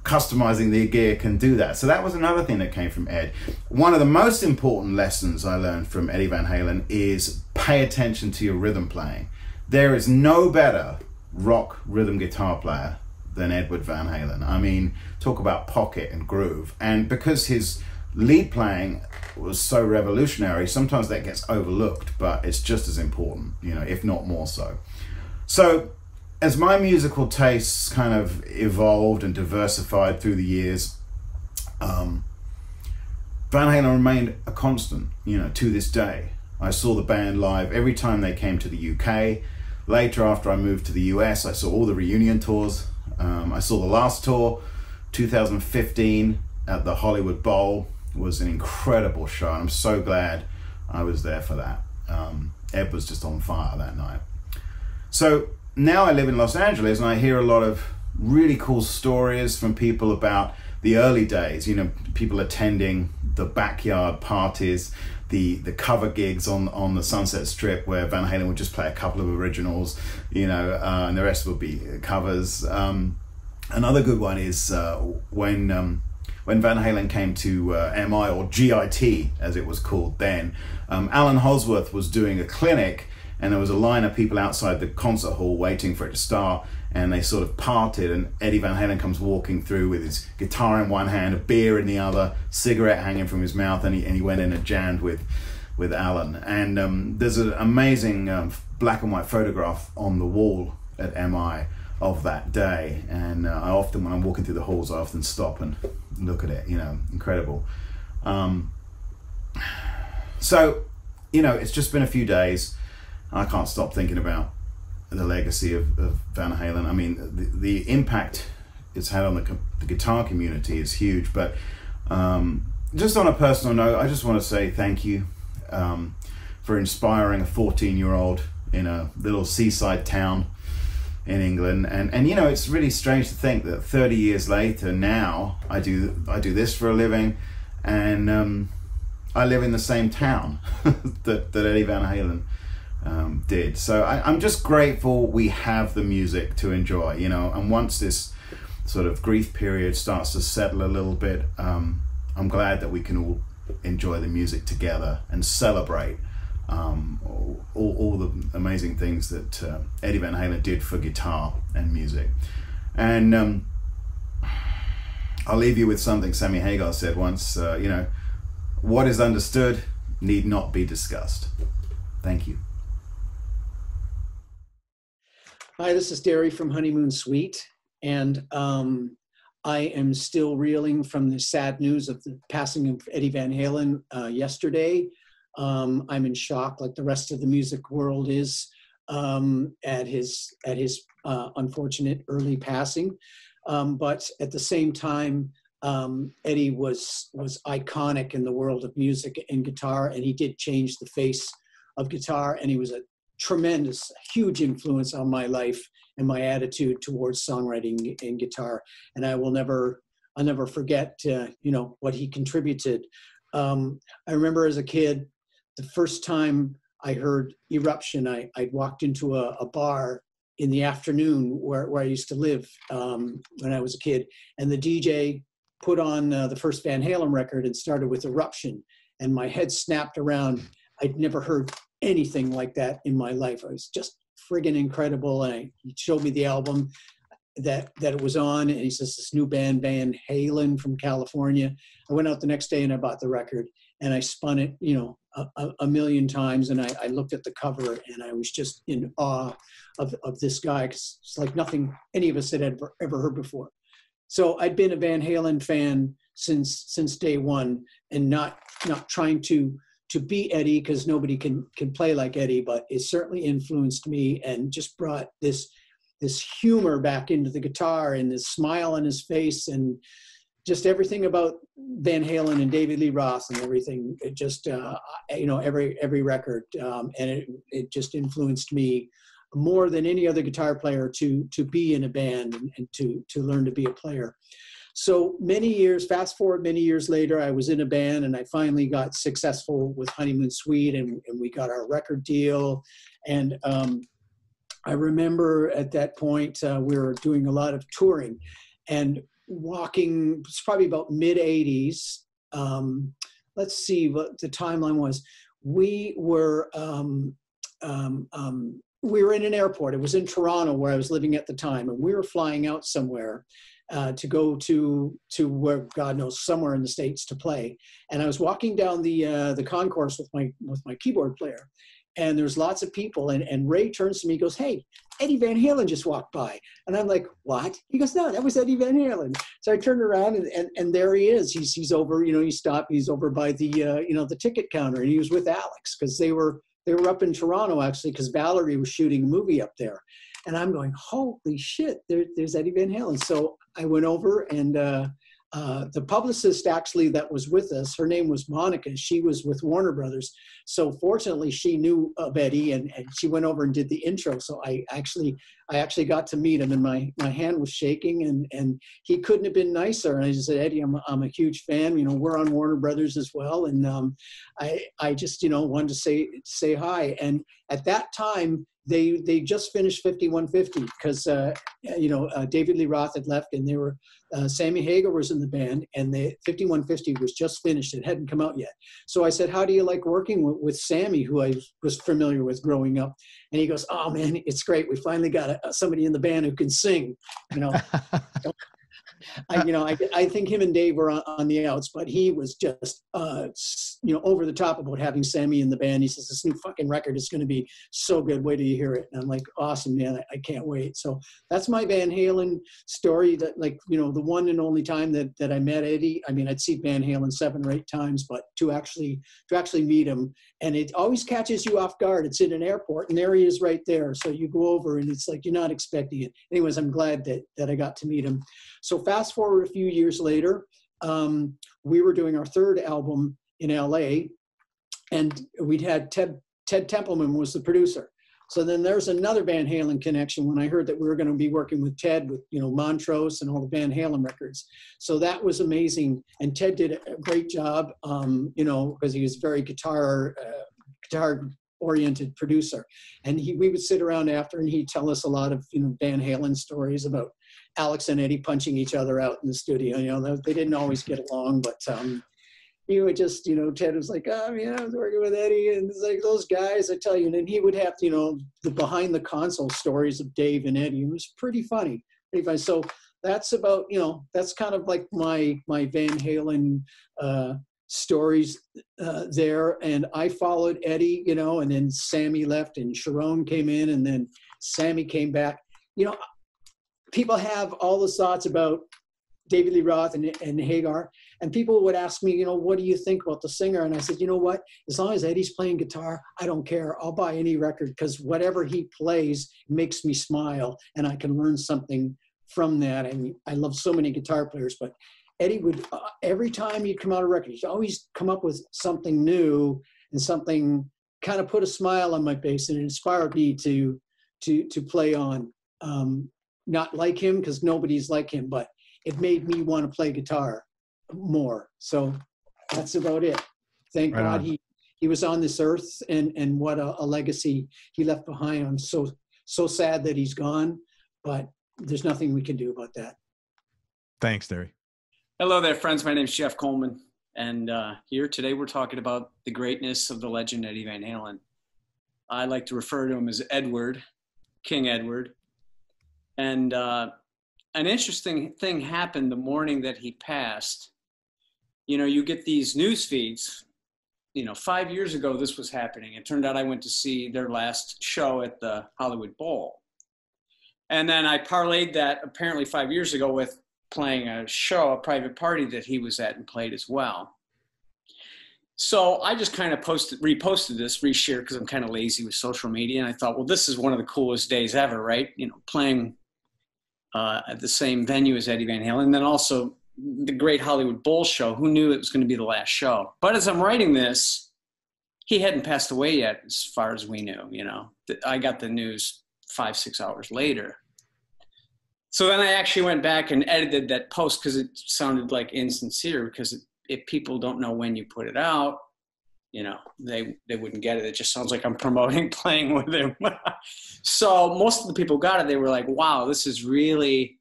customizing the gear can do that. So that was another thing that came from Ed. One of the most important lessons I learned from Eddie Van Halen is pay attention to your rhythm playing. There is no better rock rhythm guitar player than Edward Van Halen. I mean, talk about pocket and groove. And because his lead playing was so revolutionary, sometimes that gets overlooked, but it's just as important, you know, if not more so. So as my musical tastes kind of evolved and diversified through the years, um, Van Halen remained a constant, you know, to this day. I saw the band live every time they came to the U K. Later, after I moved to the U S, I saw all the reunion tours. Um, I saw the last tour, two thousand fifteen, at the Hollywood Bowl. It was an incredible show, and I'm so glad I was there for that. Um, Ed was just on fire that night. So now I live in Los Angeles, and I hear a lot of really cool stories from people about the early days, you know, people attending the backyard parties, the, the cover gigs on, on the Sunset Strip where Van Halen would just play a couple of originals, you know, uh, and the rest would be covers. Um, another good one is uh, when, um, when Van Halen came to uh, M I, or G I T as it was called then, um, Alan Holdsworth was doing a clinic, and there was a line of people outside the concert hall waiting for it to start, and they sort of parted, and Eddie Van Halen comes walking through with his guitar in one hand, a beer in the other, cigarette hanging from his mouth, and he, and he went in and jammed with, with Alan. And um, there's an amazing um, black and white photograph on the wall at M I of that day, and uh, I often, when I'm walking through the halls, I often stop and look at it, you know, incredible. Um, so, you know, it's just been a few days, I can't stop thinking about the legacy of, of Van Halen. I mean, the, the impact it's had on the, the guitar community is huge, but um, just on a personal note, I just want to say thank you um, for inspiring a fourteen-year-old in a little seaside town in England. And, and you know, it's really strange to think that thirty years later now, I do, I do this for a living, and um, I live in the same town that, that Eddie Van Halen Um, did. So I, I'm just grateful we have the music to enjoy, you know, and once this sort of grief period starts to settle a little bit, um, I'm glad that we can all enjoy the music together and celebrate um, all, all, all the amazing things that uh, Eddie Van Halen did for guitar and music. And um, I'll leave you with something Sammy Hagar said once, uh, you know, what is understood need not be discussed. Thank you. Hi, this is Derry from Honeymoon Suite, and um, I am still reeling from the sad news of the passing of Eddie Van Halen uh, yesterday. Um, I'm in shock, like the rest of the music world is, um, at his, at his uh, unfortunate early passing. Um, but at the same time, um, Eddie was, was iconic in the world of music and guitar, and he did change the face of guitar, and he was a tremendous, huge influence on my life and my attitude towards songwriting and guitar. And I will never, I'll never forget, uh, you know, what he contributed. Um, I remember as a kid, the first time I heard Eruption, I, I walked into a, a bar in the afternoon where, where I used to live um, when I was a kid. And the D J put on uh, the first Van Halen record and started with Eruption. And my head snapped around. I'd never heard anything like that in my life. It was just friggin' incredible. And I, he showed me the album that, that it was on, and he says, this new band, Van Halen from California. I went out the next day and I bought the record, and I spun it, you know, a, a million times. And I, I looked at the cover, and I was just in awe of, of this guy, because it's like nothing any of us had ever, ever heard before. So I'd been a Van Halen fan since, since day one, and not, not trying to to be Eddie, because nobody can, can play like Eddie, but it certainly influenced me and just brought this, this humor back into the guitar, and this smile on his face, and just everything about Van Halen and David Lee Roth and everything. It just, uh, you know, every, every record. Um, and it, it just influenced me more than any other guitar player to, to be in a band and, and to, to learn to be a player. So many years, fast forward many years later, I was in a band, and I finally got successful with Honeymoon Suite, and, and we got our record deal. And um, I remember at that point, uh, we were doing a lot of touring and walking, it's probably about mid eighties. Um, let's see what the timeline was. We were um, um, um, we were in an airport. It was in Toronto where I was living at the time, and we were flying out somewhere uh, to go to to where God knows, somewhere in the States to play. And I was walking down the uh, the concourse with my with my keyboard player, and there's lots of people. And and Ray turns to me, he goes, "Hey, Eddie Van Halen just walked by." And I'm like, "What?" He goes, "No, that was Eddie Van Halen." So I turned around, and and, and there he is. He's he's over. You know, he stopped. He's over by the uh, you know the ticket counter, and he was with Alex because they were. They were up in Toronto, actually, because Valerie was shooting a movie up there. And I'm going, holy shit, there, there's Eddie Van Halen. So I went over, and uh, uh, the publicist, actually, that was with us, her name was Monica. She was with Warner Brothers. So fortunately, she knew of Eddie, and, and she went over and did the intro. So I actually I actually got to meet him, and my, my hand was shaking, and, and he couldn't have been nicer. And I just said, "Eddie, I'm, I'm a huge fan. You know, we're on Warner Brothers as well. And um, I, I just, you know, wanted to say, say hi." And at that time, they, they just finished fifty-one fifty because, uh, you know, uh, David Lee Roth had left, and they were, uh, Sammy Hagar was in the band, and the fifty-one fifty was just finished. It hadn't come out yet. So I said, "How do you like working with, with Sammy," who I was familiar with growing up? And he goes, "Oh man, it's great. We finally got a, somebody in the band who can sing." You know, I, you know, I, I think him and Dave were on, on the outs, but he was just, uh, you know, over the top about having Sammy in the band. He says, "This new fucking record is going to be so good. Wait till you hear it." And I'm like, "Awesome, man. I, I can't wait." So that's my Van Halen story. That, like, you know, the one and only time that, that I met Eddie. I mean, I'd seen Van Halen seven or eight times, but to actually, to actually meet him, and it always catches you off guard. It's in an airport, and there he is right there. So you go over, and it's like, you're not expecting it. Anyways, I'm glad that, that I got to meet him. So fast forward a few years later, um, we were doing our third album in L A, and we'd had Ted, Ted Templeman was the producer. So then there's another Van Halen connection when I heard that we were going to be working with Ted with, you know, Montrose and all the Van Halen records. So that was amazing. And Ted did a great job, um, you know, because he was very guitar, uh, guitar oriented producer. And he, we would sit around after, and he'd tell us a lot of, you know, Van Halen stories about Alex and Eddie punching each other out in the studio. You know, they didn't always get along, but um, you would just, you know, Ted was like, "Oh, yeah, I was working with Eddie, and it's like those guys, I tell you." And then he would have, you know, the behind the console stories of Dave and Eddie. It was pretty funny, pretty funny. So that's about, you know, that's kind of like my my Van Halen uh, stories uh, there. And I followed Eddie, you know, and then Sammy left, and Sharon came in, and then Sammy came back. You know, people have all those thoughts about David Lee Roth and, and Hagar, and people would ask me, you know, "What do you think about the singer?" And I said, you know what, as long as Eddie's playing guitar, I don't care. I'll buy any record, because whatever he plays makes me smile, and I can learn something from that. And I love so many guitar players, but Eddie would, uh, every time he'd come out a record, he'd always come up with something new and something kind of put a smile on my face, and it inspired me to, to, to play on. Um, not like him, because nobody's like him, but it made me want to play guitar more. So that's about it. Thank right God on. he he was on this earth, and and what a, a legacy he left behind. I'm so so sad that he's gone, but there's nothing we can do about that. Thanks, Terry. Hello there, friends. My name is Jeff Coleman, and uh, here today we're talking about the greatness of the legend Eddie Van Halen. I like to refer to him as Edward, King Edward. And uh, an interesting thing happened the morning that he passed. You know, you get these news feeds. You know, five years ago, this was happening. It turned out I went to see their last show at the Hollywood Bowl. And then I parlayed that apparently five years ago with playing a show, a private party that he was at and played as well. So I just kind of posted, reposted this, reshared, because I'm kind of lazy with social media. And I thought, well, this is one of the coolest days ever, right? You know, playing Uh, at the same venue as Eddie Van Halen, and then also the great Hollywood Bowl show. Who knew it was going to be the last show? But as I'm writing this, he hadn't passed away yet, as far as we knew. You know, I got the news five, six hours later. So then I actually went back and edited that post, because it sounded like insincere, because it, if people don't know when you put it out, you know, they, they wouldn't get it. It just sounds like I'm promoting playing with him. So most of the people got it. They were like, wow, this is really,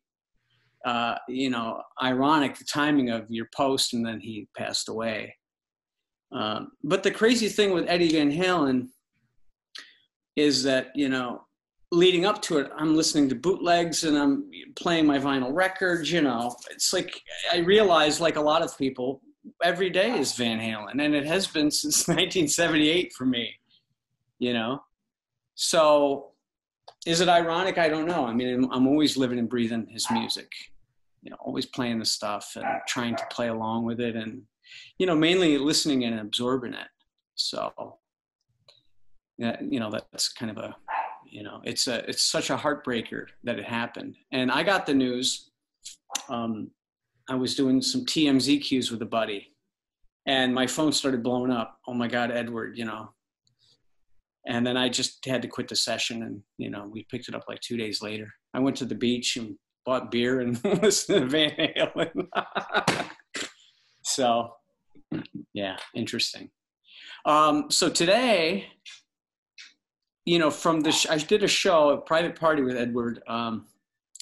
uh, you know, ironic, the timing of your post. And then he passed away. Um, but the crazy thing with Eddie Van Halen is that, you know, leading up to it, I'm listening to bootlegs and I'm playing my vinyl records, you know. It's like, I realize, like a lot of people, every day is Van Halen, and it has been since nineteen seventy-eight for me, you know. So is it ironic? I don't know. I mean, I'm, I'm always living and breathing his music, you know, always playing the stuff and trying to play along with it and, you know, mainly listening and absorbing it. So, you know, that's kind of a, you know, it's a, it's such a heartbreaker that it happened. And I got the news. Um, I was doing some T M Z cues with a buddy and my phone started blowing up. Oh my God, Edward, you know. And then I just had to quit the session and, you know, we picked it up like two days later. I went to the beach and bought beer and listened to Van Halen. So, yeah, interesting. Um, so today, you know, from the, sh I did a show, a private party with Edward um,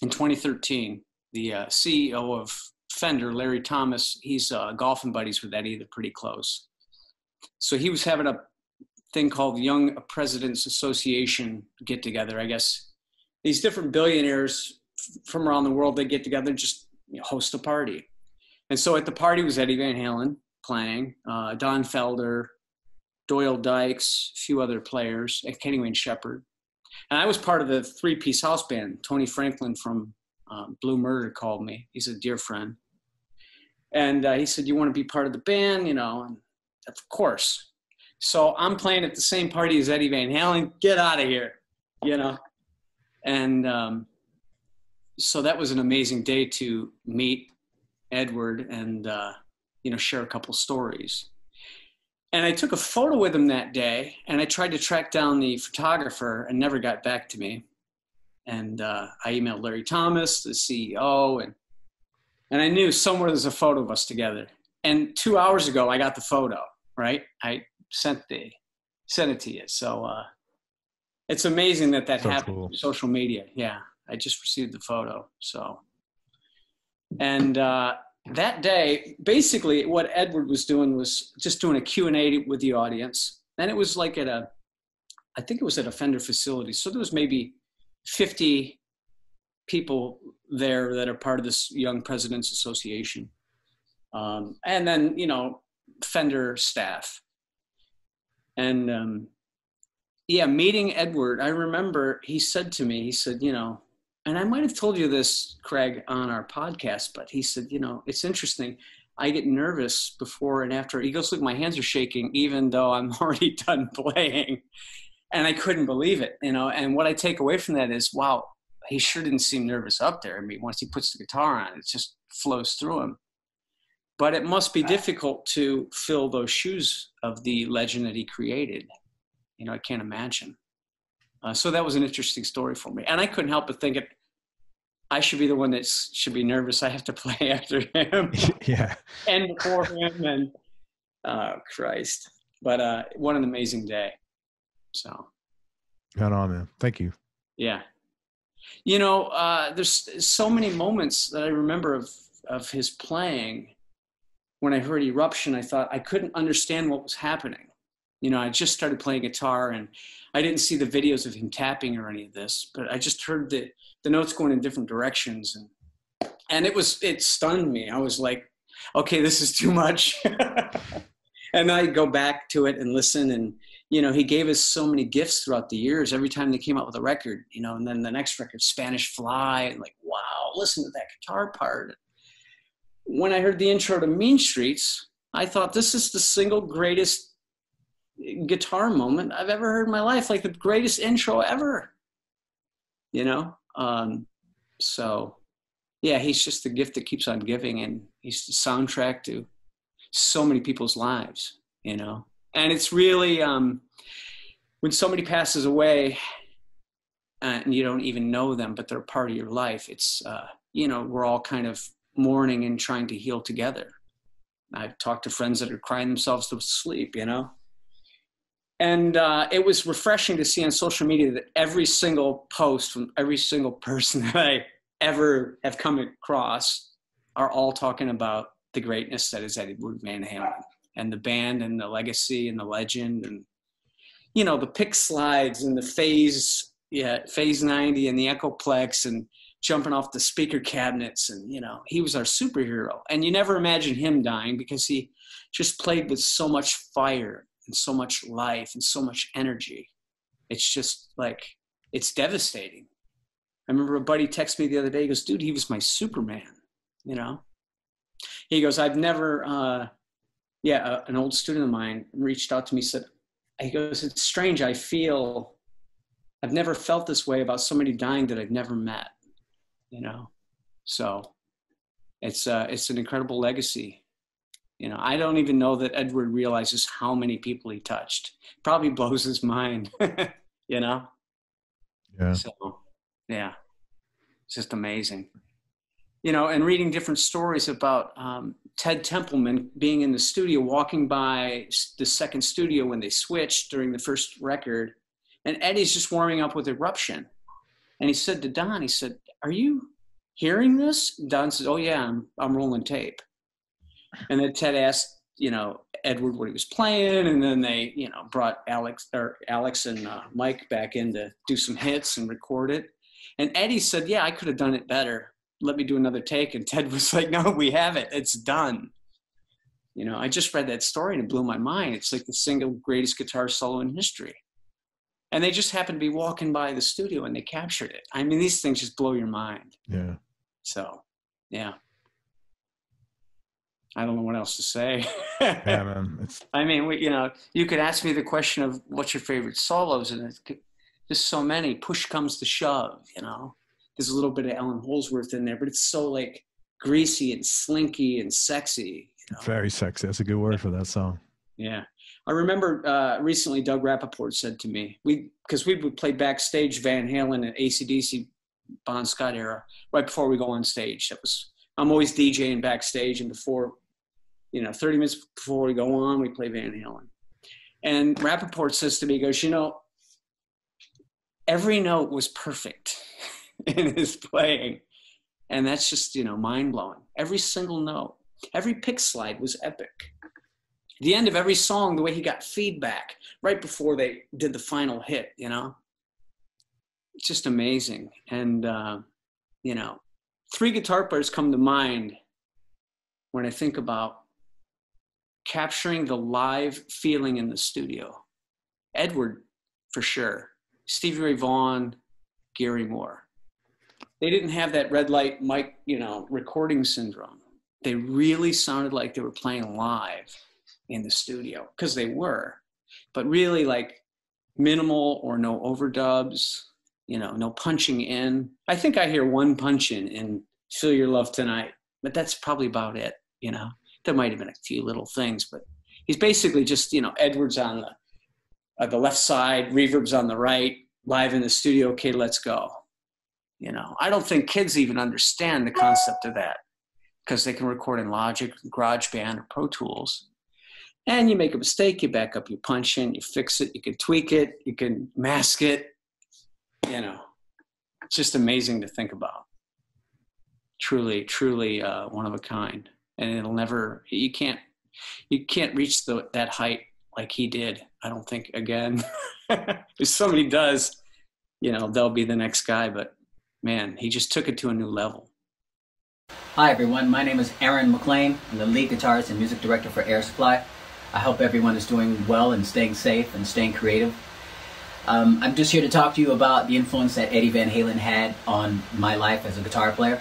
in twenty thirteen, the uh, C E O of Fender, Larry Thomas, he's uh, golfing buddies with Eddie, they're pretty close. So he was having a thing called the Young Presidents Association get together. I guess these different billionaires from around the world, they get together, just, you know, host a party. And so at the party was Eddie Van Halen playing, uh, Don Felder, Doyle Dykes, a few other players, and Kenny Wayne Shepherd. And I was part of the three-piece house band. Tony Franklin from um, Blue Murder called me. He's a dear friend. And uh, he said, you want to be part of the band? You know, and of course. So I'm playing at the same party as Eddie Van Halen. Get out of here, you know. And um, so that was an amazing day to meet Edward and, uh, you know, share a couple stories. And I took a photo with him that day, and I tried to track down the photographer and never got back to me. And uh, I emailed Larry Thomas, the C E O, and, and I knew somewhere there's a photo of us together. And two hours ago, I got the photo, right? I sent, the, sent it to you. So uh, it's amazing that that so happened cool. through social media. Yeah, I just received the photo. So, and uh, that day, basically what Edward was doing was just doing a Q and A with the audience. And it was like at a, I think it was at a Fender facility. So there was maybe fifty people there that are part of this Young Presidents Association. Um, and then, you know, Fender staff. And um, yeah, meeting Edward, I remember he said to me, he said, you know, and I might have told you this, Craig, on our podcast, but he said, you know, it's interesting. I get nervous before and after. He goes, look, my hands are shaking, even though I'm already done playing. And I couldn't believe it, you know. And what I take away from that is, wow, he sure didn't seem nervous up there. I mean, once he puts the guitar on, it just flows through him. But it must be difficult to fill those shoes of the legend that he created. You know, I can't imagine. Uh, so that was an interesting story for me. And I couldn't help but think, it, I should be the one that should be nervous. I have to play after him yeah. and before him. And oh, Christ. But uh, what an amazing day. So. Got on, man. Thank you. Yeah. You know, uh, there's so many moments that I remember of, of his playing. When I heard Eruption, I thought I couldn't understand what was happening. You know, I just started playing guitar and I didn't see the videos of him tapping or any of this, but I just heard the, the notes going in different directions. And, and it was, it stunned me. I was like, okay, this is too much. And I go back to it and listen. And, you know, he gave us so many gifts throughout the years, every time they came out with a record, you know, and then the next record, Spanish Fly, and like, wow, listen to that guitar part. When I heard the intro to Mean Streets, I thought this is the single greatest guitar moment I've ever heard in my life, like the greatest intro ever, you know? Um, so yeah, he's just the gift that keeps on giving, and he's the soundtrack to so many people's lives, you know? And it's really, um, when somebody passes away and you don't even know them, but they're a part of your life, it's, uh, you know, we're all kind of mourning and trying to heal together. I've talked to friends that are crying themselves to sleep, you know? And uh, it was refreshing to see on social media that every single post from every single person that I ever have come across are all talking about the greatness that is Edward Van Halen and the band and the legacy and the legend and, you know, the pick slides and the phase yeah, Phase ninety and the Echoplex and jumping off the speaker cabinets. And, you know, he was our superhero. And you never imagined him dying because he just played with so much fire and so much life and so much energy. It's just like, it's devastating. I remember a buddy texted me the other day. He goes, dude, he was my Superman, you know? He goes, I've never, uh, yeah, uh, an old student of mine reached out to me, said, he goes, it's strange. I feel, I've never felt this way about somebody dying that I've never met, you know? So it's, uh, it's an incredible legacy. You know, I don't even know that Edward realizes how many people he touched. Probably blows his mind, you know? Yeah. So, yeah, it's just amazing. You know, and reading different stories about um, Ted Templeman being in the studio, walking by the second studio when they switched during the first record. And Eddie's just warming up with Eruption. And he said to Don, he said, are you hearing this? Don says, oh, yeah, I'm, I'm rolling tape. And then Ted asked, you know, Edward what he was playing. And then they, you know, brought Alex, or Alex and uh, Mike back in to do some hits and record it. And Eddie said, yeah, I could have done it better. Let me do another take. And Ted was like, no, we have it. It's done. You know, I just read that story and it blew my mind. It's like the single greatest guitar solo in history. And they just happened to be walking by the studio and they captured it. I mean, these things just blow your mind. Yeah. So, yeah. I don't know what else to say. Yeah, man, it's... I mean, we, you know, you could ask me the question of what's your favorite solos, and it's just so many. Push Comes to Shove, you know. There's a little bit of Alan Holdsworth in there, but it's so like greasy and slinky and sexy. You know? Very sexy. That's a good word for that song. Yeah. I remember uh, recently Doug Rappaport said to me, we because we would play backstage Van Halen and A C D C Bon Scott era right before we go on stage. That was, I'm always DJing backstage, and before, you know, thirty minutes before we go on, we play Van Halen. And Rappaport says to me, he goes, you know, every note was perfect in his playing. And that's just, you know, mind blowing. Every single note, every pick slide was epic. The end of every song, the way he got feedback right before they did the final hit, you know, it's just amazing. And, uh, you know, three guitar players come to mind when I think about capturing the live feeling in the studio. Edward, for sure. Stevie Ray Vaughan, Gary Moore. They didn't have that red light mic, you know, recording syndrome. They really sounded like they were playing live in the studio, because they were, but really like minimal or no overdubs, you know, no punching in. I think I hear one punch in in Feel Your Love Tonight, but that's probably about it, you know. There might have been a few little things, but he's basically just, you know, Edward's on the, uh, the left side, reverb's on the right, live in the studio, okay, let's go. You know, I don't think kids even understand the concept of that, because they can record in Logic, GarageBand, or Pro Tools. And you make a mistake, you back up, you punch in, you fix it, you can tweak it, you can mask it. You know, it's just amazing to think about. Truly, truly uh, one of a kind. And it'll never, you can't, you can't reach the, that height like he did. I don't think, again, if somebody does, you know, they'll be the next guy. But man, he just took it to a new level. Hi, everyone. My name is Aaron McLean. I'm the lead guitarist and music director for Air Supply. I hope everyone is doing well and staying safe and staying creative. Um, I'm just here to talk to you about the influence that Eddie Van Halen had on my life as a guitar player.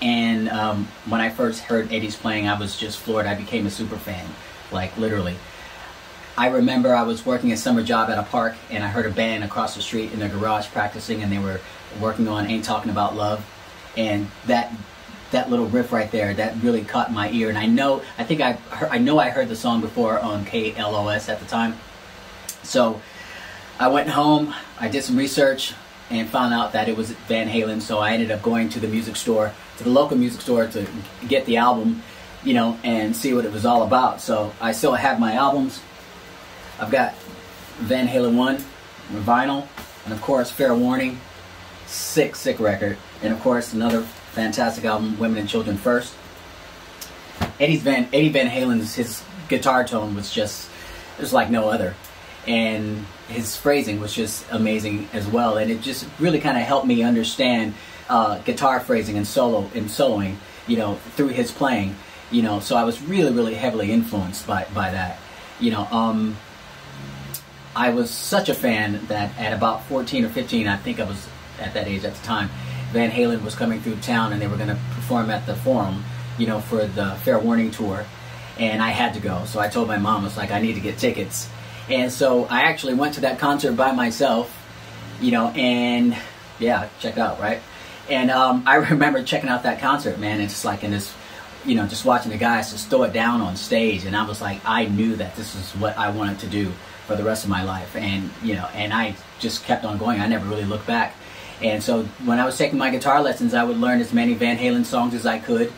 And um, when I first heard Eddie's playing, I was just floored. I became a super fan, like literally. I remember I was working a summer job at a park, and I heard a band across the street in their garage practicing, and they were working on Ain't Talking About Love. And that that little riff right there, that really caught my ear. And I know, I think I, heard, I know I heard the song before on K L O S at the time. So I went home, I did some research, and found out that it was Van Halen. So I ended up going to the music store, to the local music store, to get the album, you know, and see what it was all about. So I still have my albums. I've got Van Halen one, vinyl, and of course Fair Warning, sick, sick record. And of course, another fantastic album, Women and Children First. Eddie's Van, Eddie Van Halen's, his guitar tone was just, it was like no other. and his phrasing was just amazing as well, and it just really kind of helped me understand uh, guitar phrasing and solo and soloing, you know, through his playing, you know. So I was really, really heavily influenced by by that, you know. Um, I was such a fan that at about fourteen or fifteen, I think I was at that age at the time, Van Halen was coming through town and they were going to perform at the Forum, you know, for the Fair Warning tour, and I had to go. So I told my mom, I was like, I need to get tickets. And so I actually went to that concert by myself, you know, and yeah, check out, right? And um, I remember checking out that concert, man, and just like in this, you know, just watching the guys just throw it down on stage, and I was like, I knew that this is what I wanted to do for the rest of my life, and you know, and I just kept on going. I never really looked back. And so when I was taking my guitar lessons, I would learn as many Van Halen songs as I could.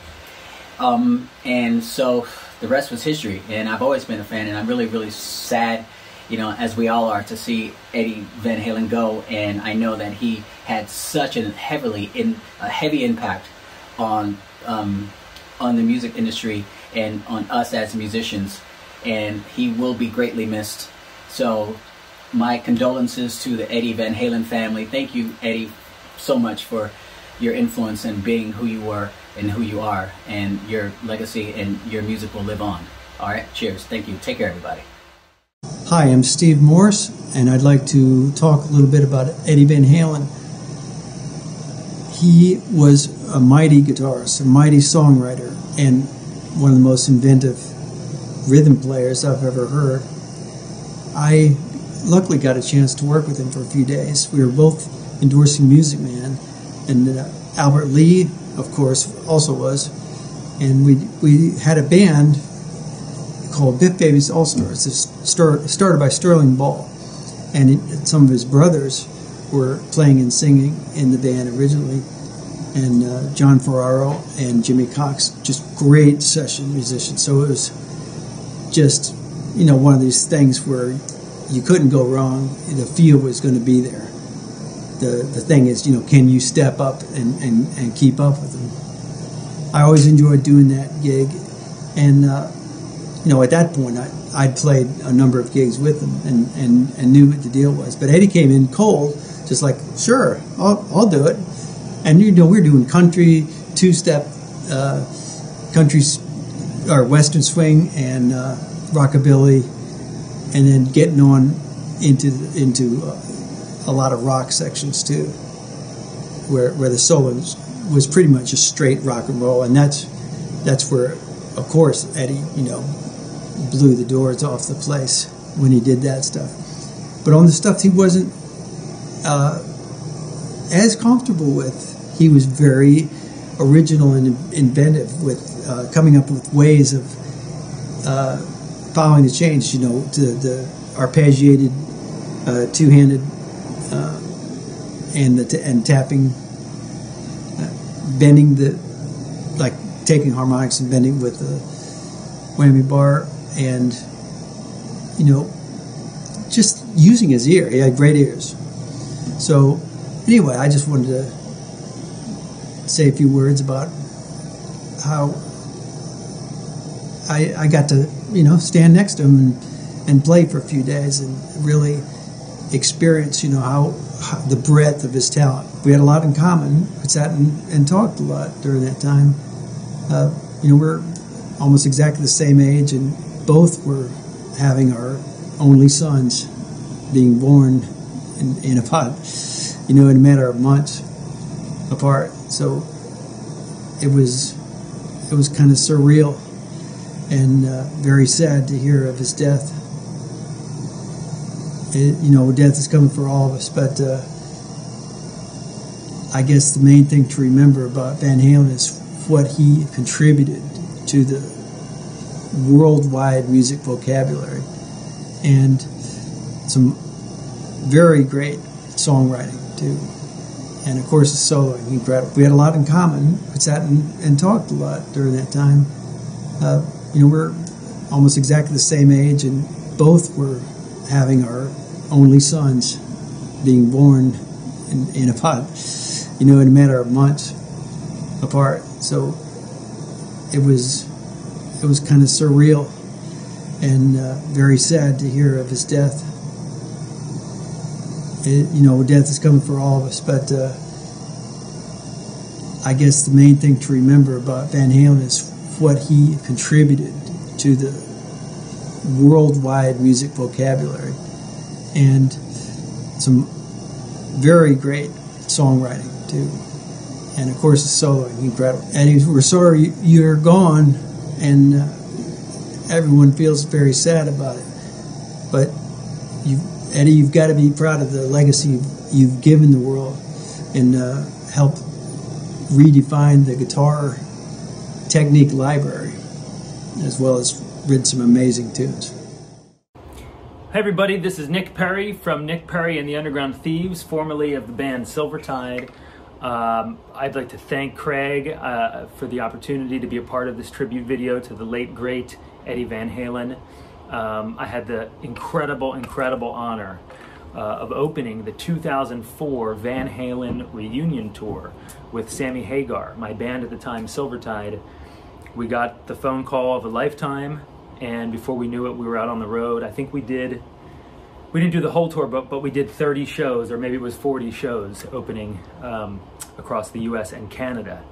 Um, and so the rest was history, and I've always been a fan, and I'm really, really sad, you know, as we all are, to see Eddie Van Halen go. And I know that he had such a heavily in a heavy impact on um, on the music industry and on us as musicians, and he will be greatly missed. So my condolences to the Eddie Van Halen family. Thank you, Eddie, so much for your influence and being who you were and who you are, and your legacy and your music will live on. All right, cheers. Thank you. Take care, everybody. Hi, I'm Steve Morse, and I'd like to talk a little bit about Eddie Van Halen. He was a mighty guitarist, a mighty songwriter, and one of the most inventive rhythm players I've ever heard. I luckily got a chance to work with him for a few days. We were both endorsing Music Man, and uh, Albert Lee, of course, also was, and we we had a band called Biff Baby's All Stars. It's started by Sterling Ball, and it, some of his brothers were playing and singing in the band originally, and uh, John Ferraro and Jimmy Cox, just great session musicians. So it was just, you know, one of these things where you couldn't go wrong. The feel was going to be there. The, the thing is, you know, can you step up and, and, and keep up with them? I always enjoyed doing that gig. And, uh, you know, at that point, I, I'd played a number of gigs with them and, and, and knew what the deal was. But Eddie came in cold, just like, sure, I'll, I'll do it. And, you know, we were doing country, two-step, uh, country, or Western swing, and uh, rockabilly, and then getting on into, into, uh, a lot of rock sections too, where where the solo was, was pretty much just straight rock and roll, and that's that's where, of course, Eddie, you know, blew the doors off the place when he did that stuff. But on the stuff he wasn't uh, as comfortable with, he was very original and inventive with uh, coming up with ways of uh, following the change, you know, to the arpeggiated, uh, two-handed. Uh, and the and tapping, uh, bending the, like taking harmonics and bending with a whammy bar, and you know, just using his ear. He had great ears. So anyway, I just wanted to say a few words about how I I got to, you know, stand next to him and and play for a few days and really experience, you know, how, how the breadth of his talent. We had a lot in common. We sat and, and talked a lot during that time. Uh, you know, we're almost exactly the same age, and both were having our only sons being born in, in about, you know, in a matter of months apart. So it was it was kind of surreal, and uh, very sad to hear of his death. It, you know, death is coming for all of us, but uh, I guess the main thing to remember about Van Halen is what he contributed to the worldwide music vocabulary, and some very great songwriting too, and of course the soloing, incredible. We had a lot in common. We sat and, and talked a lot during that time. Uh, you know, we're almost exactly the same age, and both were having our only sons being born in, in about, you know, in a matter of months apart. So it was it was kind of surreal, and uh, very sad to hear of his death. it, you know, death is coming for all of us. But uh, I guess the main thing to remember about Van Halen is what he contributed to the worldwide music vocabulary and some very great songwriting too, and of course the soloing, incredible. Eddie, we're sorry you're gone, and uh, everyone feels very sad about it, but you, Eddie, you've got to be proud of the legacy you've, you've given the world, and uh, helped redefine the guitar technique library, as well as written some amazing tunes. Hey everybody, this is Nick Perry from Nick Perry and the Underground Thieves, formerly of the band Silver Tide. Um, I'd like to thank Craig uh, for the opportunity to be a part of this tribute video to the late, great Eddie Van Halen. Um, I had the incredible, incredible honor uh, of opening the two thousand four Van Halen reunion tour with Sammy Hagar, my band at the time, Silver Tide. We got the phone call of a lifetime, and before we knew it, we were out on the road. I think we did, we didn't do the whole tour, but, but we did thirty shows, or maybe it was forty shows opening um, across the U S and Canada.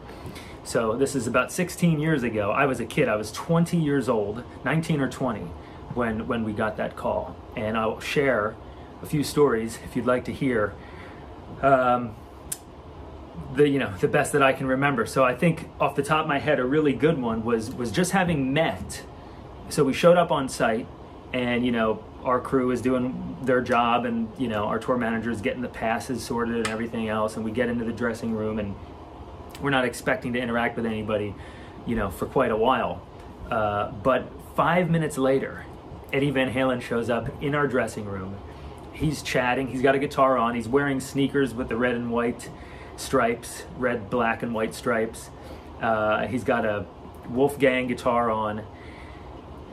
So this is about sixteen years ago. I was a kid, I was twenty years old, nineteen or twenty, when, when we got that call. And I'll share a few stories if you'd like to hear um, the, you know, the best that I can remember. So I think off the top of my head, a really good one was, was just having met. So we showed up on site, and, you know, our crew is doing their job, and, you know, our tour manager is getting the passes sorted and everything else. And we get into the dressing room, and we're not expecting to interact with anybody, you know, for quite a while. Uh, but five minutes later, Eddie Van Halen shows up in our dressing room. He's chatting, he's got a guitar on, he's wearing sneakers with the red and white stripes, red, black, and white stripes. Uh, he's got a Wolfgang guitar on.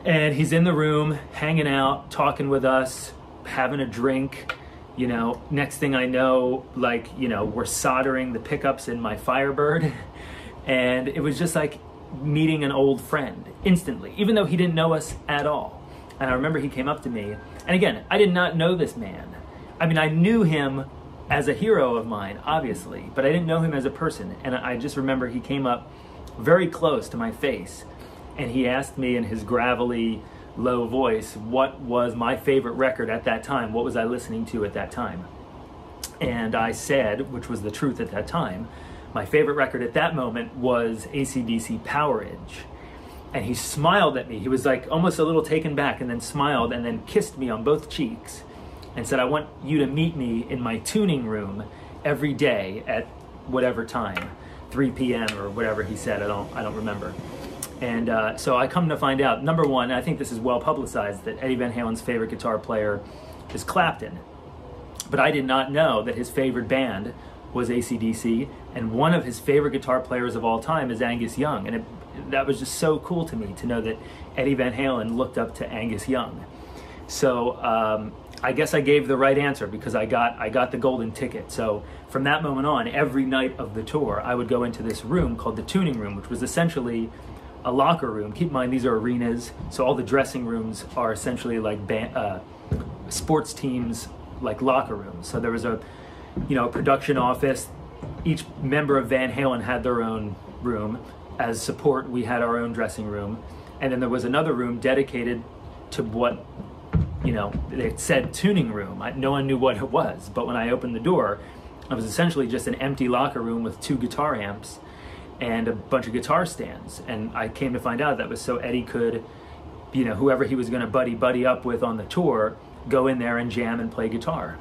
And he's in the room, hanging out, talking with us, having a drink. You know, next thing I know, like, you know, we're soldering the pickups in my Firebird. And it was just like meeting an old friend instantly, even though he didn't know us at all. And I remember he came up to me. And again, I did not know this man. I mean, I knew him as a hero of mine, obviously, but I didn't know him as a person. And I just remember he came up very close to my face, and he asked me in his gravelly, low voice, what was my favorite record at that time? What was I listening to at that time? And I said, which was the truth at that time, my favorite record at that moment was A C D C Power Edge. And he smiled at me. He was like almost a little taken back, and then smiled, and then kissed me on both cheeks, and said, I want you to meet me in my tuning room every day at whatever time, three p m or whatever he said, I don't, I don't remember. And uh, so I come to find out, number one, I think this is well publicized, that Eddie Van Halen's favorite guitar player is Clapton. But I did not know that his favorite band was A C D C, and one of his favorite guitar players of all time is Angus Young. And it, that was just so cool to me, to know that Eddie Van Halen looked up to Angus Young. So um, I guess I gave the right answer, because I got, I got the golden ticket. So from that moment on, every night of the tour, I would go into this room called the tuning room, which was essentially a locker room. Keep in mind, these are arenas, so all the dressing rooms are essentially like band, uh, sports teams, like locker rooms. So there was a, you know, production office. Each member of Van Halen had their own room. As support, we had our own dressing room. And then there was another room dedicated to what, you know, it said tuning room. I, no one knew what it was, but when I opened the door, it was essentially just an empty locker room with two guitar amps and a bunch of guitar stands. And I came to find out that was so Eddie could, you know, whoever he was gonna buddy buddy up with on the tour, go in there and jam and play guitar.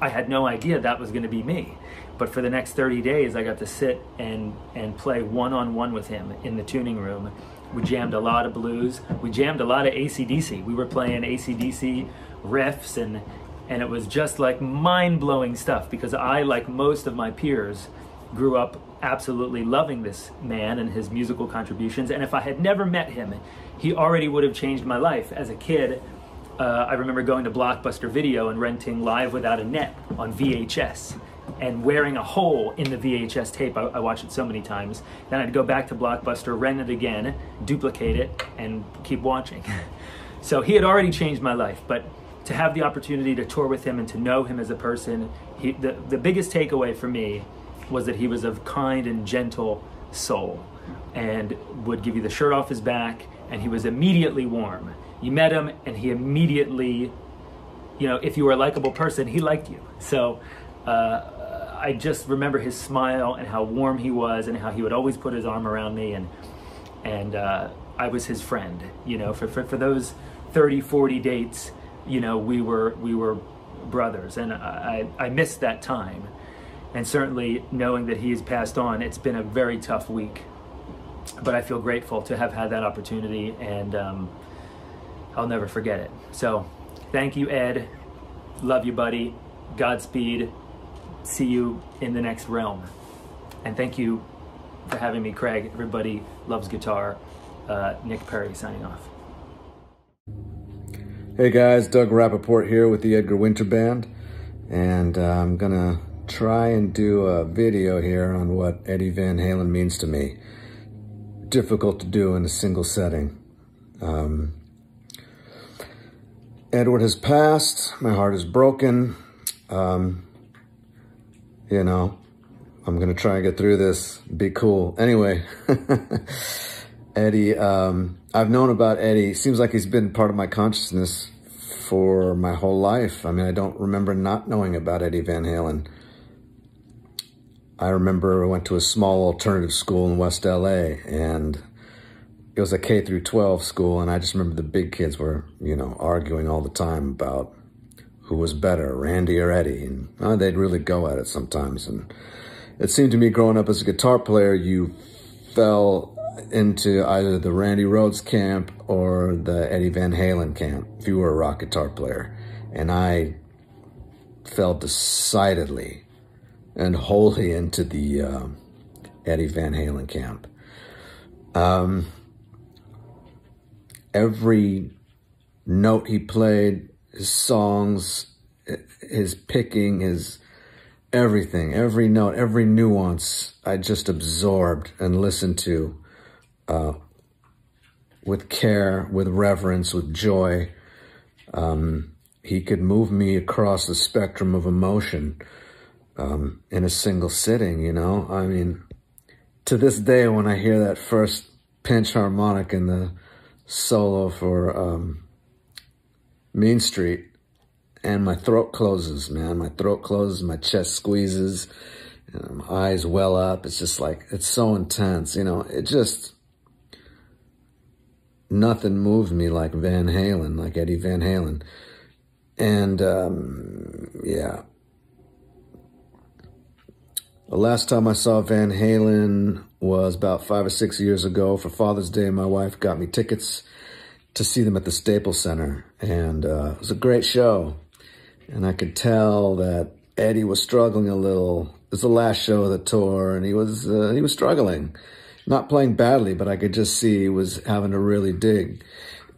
I had no idea that was gonna be me, but for the next thirty days, I got to sit and, and play one-on-one with him in the tuning room. We jammed a lot of blues. We jammed a lot of A C D C. We were playing A C D C riffs, and, and it was just like mind-blowing stuff, because I, like most of my peers, grew up absolutely loving this man and his musical contributions. And if I had never met him, he already would have changed my life. As a kid, uh, I remember going to Blockbuster Video and renting Live Without a Net on V H S, and wearing a hole in the V H S tape. I, I watched it so many times. Then I'd go back to Blockbuster, rent it again, duplicate it, and keep watching. So he had already changed my life, but to have the opportunity to tour with him and to know him as a person, he, the, the biggest takeaway for me was that he was a kind and gentle soul and would give you the shirt off his back, and he was immediately warm. You met him and he immediately, you know, if you were a likable person, he liked you. So uh, I just remember his smile and how warm he was and how he would always put his arm around me, and and uh, I was his friend, you know, for, for, for those thirty, forty dates, you know, we were, we were brothers, and I, I missed that time. And certainly knowing that he has passed on, it's been a very tough week, but I feel grateful to have had that opportunity, and um, I'll never forget it. So thank you, Ed. Love you, buddy. Godspeed. See you in the next realm. And thank you for having me, Craig. Everybody loves guitar. Uh, Nick Perry signing off. Hey guys, Doug Rappaport here with the Edgar Winter Band, and uh, I'm gonna try and do a video here on what Eddie Van Halen means to me. Difficult to do in a single setting. Um, Edward has passed, my heart is broken. Um, you know, I'm gonna try and get through this, be cool. Anyway, Eddie, um, I've known about Eddie, seems like he's been part of my consciousness for my whole life. I mean, I don't remember not knowing about Eddie Van Halen. I remember I went to a small alternative school in West L A, and it was a K through twelve school, and I just remember the big kids were, you know, arguing all the time about who was better, Randy or Eddie, and oh, they'd really go at it sometimes. And it seemed to me growing up as a guitar player, you fell into either the Randy Rhoads camp or the Eddie Van Halen camp if you were a rock guitar player. And I fell decidedly and wholly into the uh, Eddie Van Halen camp. Um, every note he played, his songs, his picking, his everything, every note, every nuance, I just absorbed and listened to uh, with care, with reverence, with joy. Um, he could move me across the spectrum of emotion. Um, in a single sitting, you know? I mean, to this day, when I hear that first pinch harmonic in the solo for um, Mean Street, and my throat closes, man. My throat closes, my chest squeezes, and my eyes well up. It's just like, it's so intense, you know? It just, nothing moved me like Van Halen, like Eddie Van Halen. And, um, yeah. The last time I saw Van Halen was about five or six years ago. For Father's Day, my wife got me tickets to see them at the Staples Center. And uh, it was a great show. And I could tell that Eddie was struggling a little. It was the last show of the tour, and he was, uh, he was struggling. Not playing badly, but I could just see he was having to really dig.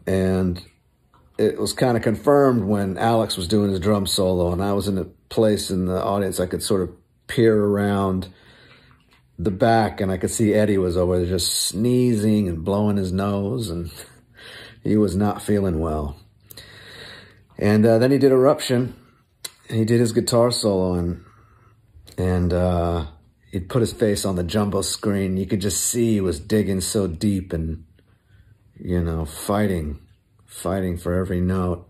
And it was kind of confirmed when Alex was doing his drum solo, and I was in a place in the audience I could sort of peer around the back, and I could see Eddie was over there just sneezing and blowing his nose, and he was not feeling well. And uh, then he did Eruption, and he did his guitar solo, and and uh, he'd put his face on the jumbo screen. You could just see he was digging so deep and, you know, fighting, fighting for every note.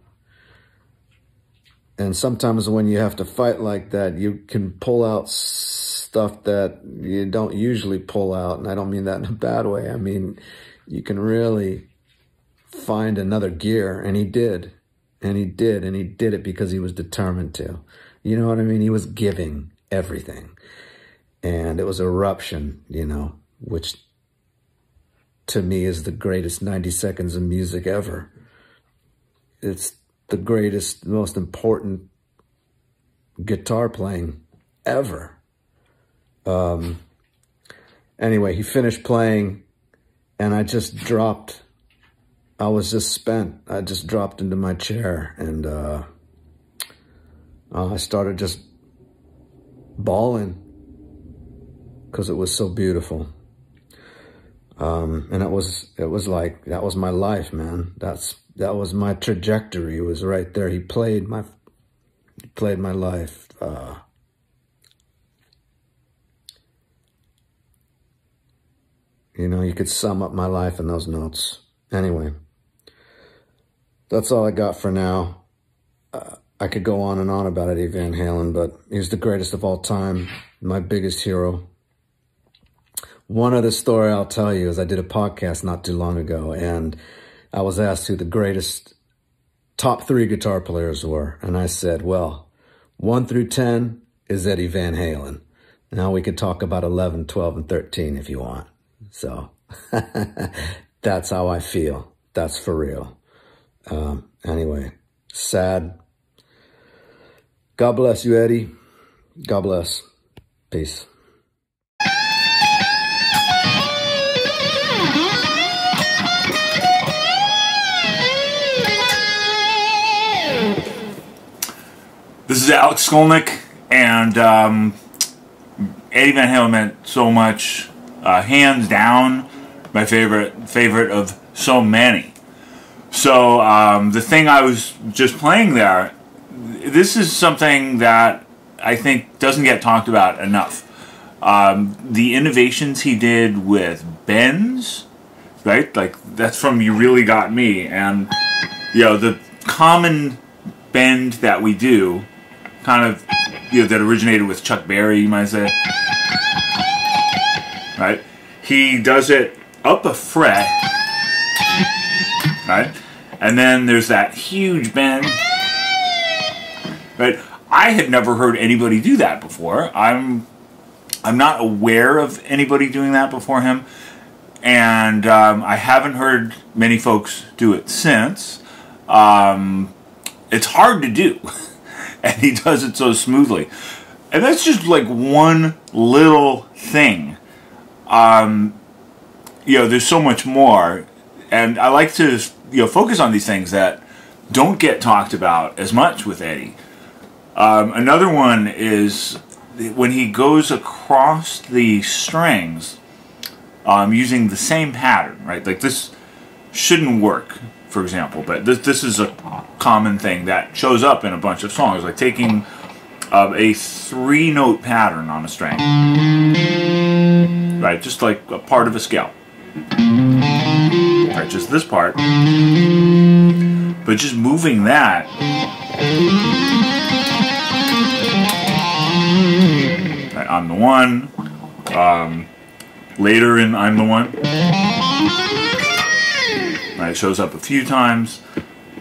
And sometimes when you have to fight like that, you can pull out stuff that you don't usually pull out. And I don't mean that in a bad way. I mean, you can really find another gear. And he did. And he did. And he did it because he was determined to. You know what I mean? He was giving everything. And it was Eruption, you know, which to me is the greatest ninety seconds of music ever. It's the greatest, most important guitar playing ever. Um, anyway, he finished playing, and I just dropped. I was just spent. I just dropped into my chair, and uh, I started just bawling because it was so beautiful. Um, and it was, it was like, that was my life, man. That's, that was my trajectory. It was right there. He played my, he played my life. Uh, you know, you could sum up my life in those notes. Anyway, that's all I got for now. Uh, I could go on and on about Eddie Van Halen, but he's the greatest of all time, my biggest hero. One other story I'll tell you is I did a podcast not too long ago, and I was asked who the greatest top three guitar players were. And I said, well, one through ten is Eddie Van Halen. Now we could talk about eleven, twelve, and thirteen if you want. So that's how I feel. That's for real. Um, anyway, sad. God bless you, Eddie. God bless. Peace. This is Alex Skolnick, and um, Eddie Van Halen meant so much. Uh, hands down, my favorite favorite of so many. So um, the thing I was just playing there, this is something that I think doesn't get talked about enough. Um, the innovations he did with bends, right? Like, that's from You Really Got Me. And, you know, the common bend that we do, kind of, you know, that originated with Chuck Berry, you might say. Right? He does it up a fret. Right? And then there's that huge bend. Right? I had never heard anybody do that before. I'm I'm not aware of anybody doing that before him. And um, I haven't heard many folks do it since. Um, it's hard to do. And he does it so smoothly. And that's just like one little thing. Um, you know, there's so much more. And I like to, you know, focus on these things that don't get talked about as much with Eddie. Um, another one is when he goes across the strings um, using the same pattern, right? Like, this shouldn't work, for example, but this, this is a common thing that shows up in a bunch of songs, like taking uh, a three-note pattern on a string, right? Just like a part of a scale, right? Just this part, but just moving that. Right, I'm the One. Um, later in I'm the One. Right, it shows up a few times.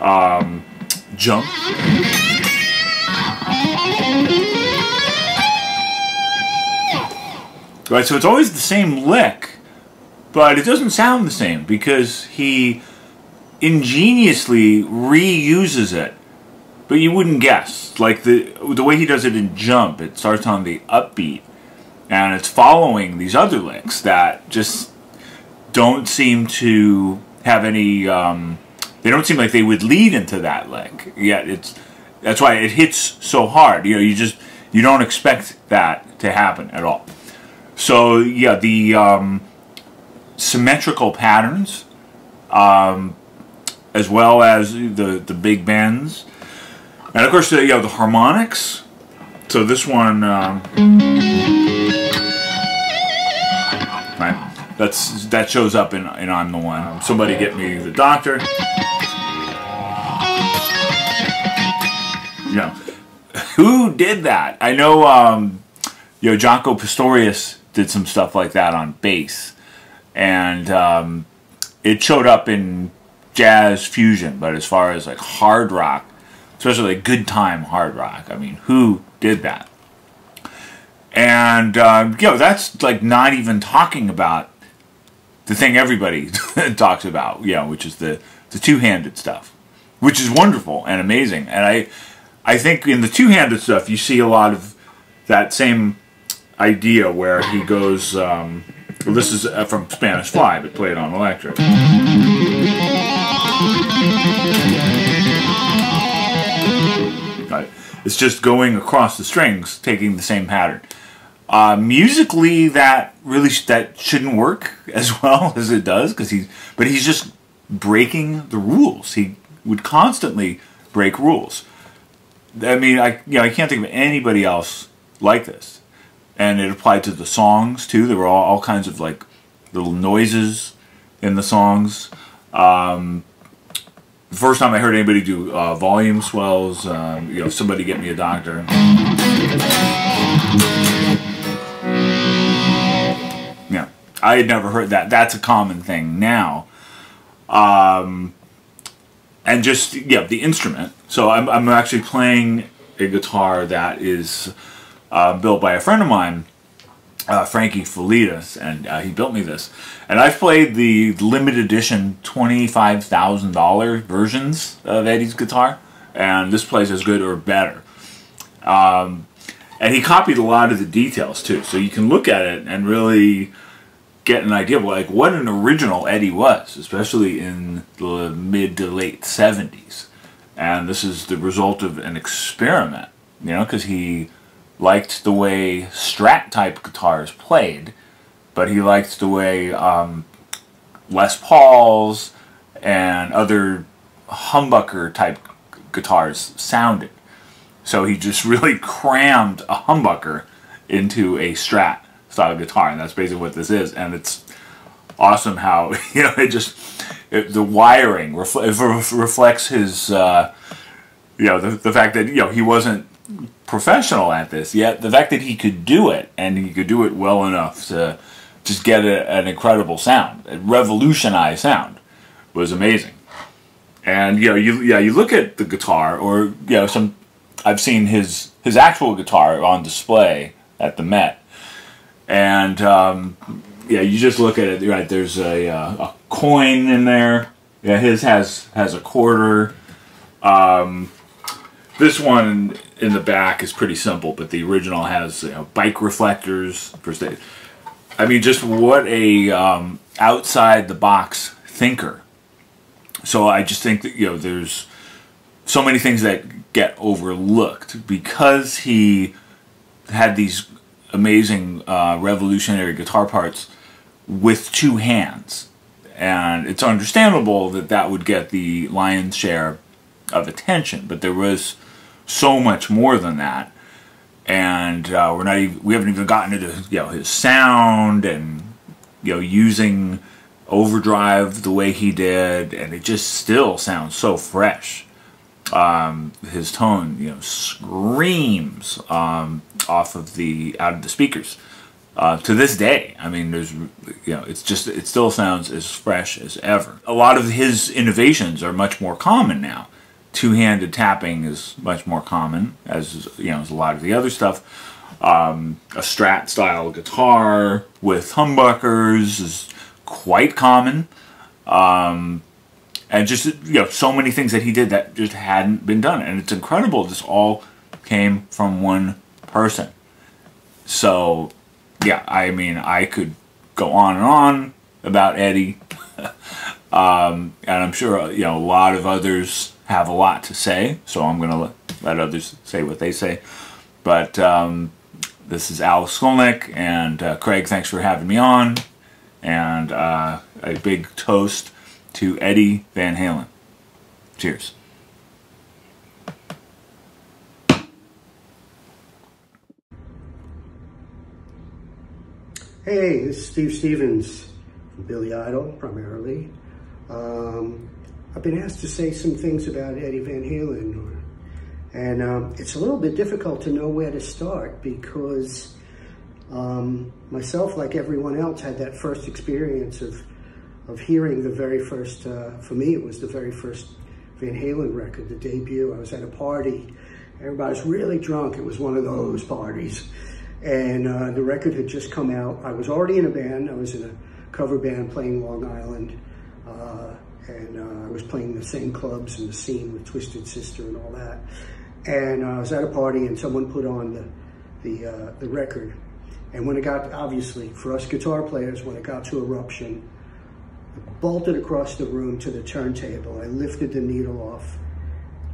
Um, Jump. Right, so it's always the same lick, but it doesn't sound the same because he ingeniously reuses it. But you wouldn't guess. Like, the the way he does it in Jump, it starts on the upbeat, and it's following these other licks that just don't seem to have any, um, they don't seem like they would lead into that lick. Yet it's, that's why it hits so hard. You know, you just, you don't expect that to happen at all. So, yeah, the um, symmetrical patterns, um, as well as the, the big bends. And of course, you know, the harmonics. So this one, um, right? That's that shows up in, in I'm the One. Somebody Get Me the Doctor. You know, who did that? I know, um, you know, Jaco Pastorius did some stuff like that on bass, and um, it showed up in jazz fusion. But as far as like hard rock, especially like good time hard rock, I mean, who did that? And, um, you know, that's like not even talking about the thing everybody talks about, you know, which is the, the two-handed stuff, which is wonderful and amazing. And I, I think in the two-handed stuff, you see a lot of that same idea where he goes, um, well, this is from Spanish Fly, but played on electric. It's just going across the strings, taking the same pattern. Uh, musically, that really sh that shouldn't work as well as it does, because he's but he's just breaking the rules. He would constantly break rules. I mean, I you know I can't think of anybody else like this, and it applied to the songs too. There were all, all kinds of like little noises in the songs. Um, the first time I heard anybody do uh, volume swells, um, you know, somebody get me a doctor. Yeah, I had never heard that. That's a common thing now. Um, and just, yeah, the instrument. So I'm, I'm actually playing a guitar that is uh, built by a friend of mine, uh, Frankie Felitas, and uh, he built me this. And I've played the limited edition twenty-five thousand dollar versions of Eddie's guitar, and this plays as good or better. Um, and he copied a lot of the details too, so you can look at it and really get an idea of like what an original Eddie was, especially in the mid to late seventies. And this is the result of an experiment, you know, because he liked the way Strat type guitars played, but he liked the way um, Les Pauls and other humbucker type guitars sounded. So he just really crammed a humbucker into a Strat style guitar, and that's basically what this is. And it's awesome how, you know, it just it, the wiring refl it reflects his uh, you know the, the fact that, you know, he wasn't professional at this yet. The fact that he could do it, and he could do it well enough to just get a, an incredible sound, a revolutionized sound, was amazing. And you know, you yeah you look at the guitar, or you know some. I've seen his his actual guitar on display at the Met, and um, yeah, you just look at it. Right, there's a, uh, a coin in there. Yeah, his has has a quarter. Um, this one in the back is pretty simple, but the original has, you know, bike reflectors. First aid. I mean, just what a um, outside the box thinker. So I just think that, you know, there's so many things that get overlooked because he had these amazing uh, revolutionary guitar parts with two hands, and it's understandable that that would get the lion's share of attention, but there was so much more than that. And uh, we're not even, we haven't even gotten into, you know, his sound, and you know, using overdrive the way he did, and it just still sounds so fresh. Um, his tone, you know, screams um, off of the out of the speakers uh, to this day. I mean, there's, you know, it's just it still sounds as fresh as ever. A lot of his innovations are much more common now. Two-handed tapping is much more common, as you know, as a lot of the other stuff. Um, a Strat-style guitar with humbuckers is quite common. Um, And just, you know, so many things that he did that just hadn't been done. And it's incredible. This all came from one person. So, yeah, I mean, I could go on and on about Eddie. um, and I'm sure, you know, a lot of others have a lot to say. So I'm going to let, let others say what they say. But um, this is Alex Skolnick. And uh, Craig, thanks for having me on. And uh, a big toast to Eddie Van Halen. Cheers. Hey, this is Steve Stevens from Billy Idol, primarily. Um, I've been asked to say some things about Eddie Van Halen, and um, it's a little bit difficult to know where to start, because um, myself, like everyone else, had that first experience of of hearing the very first, uh, for me it was the very first Van Halen record, the debut. I was at a party, everybody was really drunk, it was one of those parties. And uh, the record had just come out. I was already in a band, I was in a cover band playing Long Island, uh, and uh, I was playing the same clubs and the scene with Twisted Sister and all that. And uh, I was at a party and someone put on the, the, uh, the record. And when it got, obviously, for us guitar players, when it got to Eruption, bolted across the room to the turntable. I lifted the needle off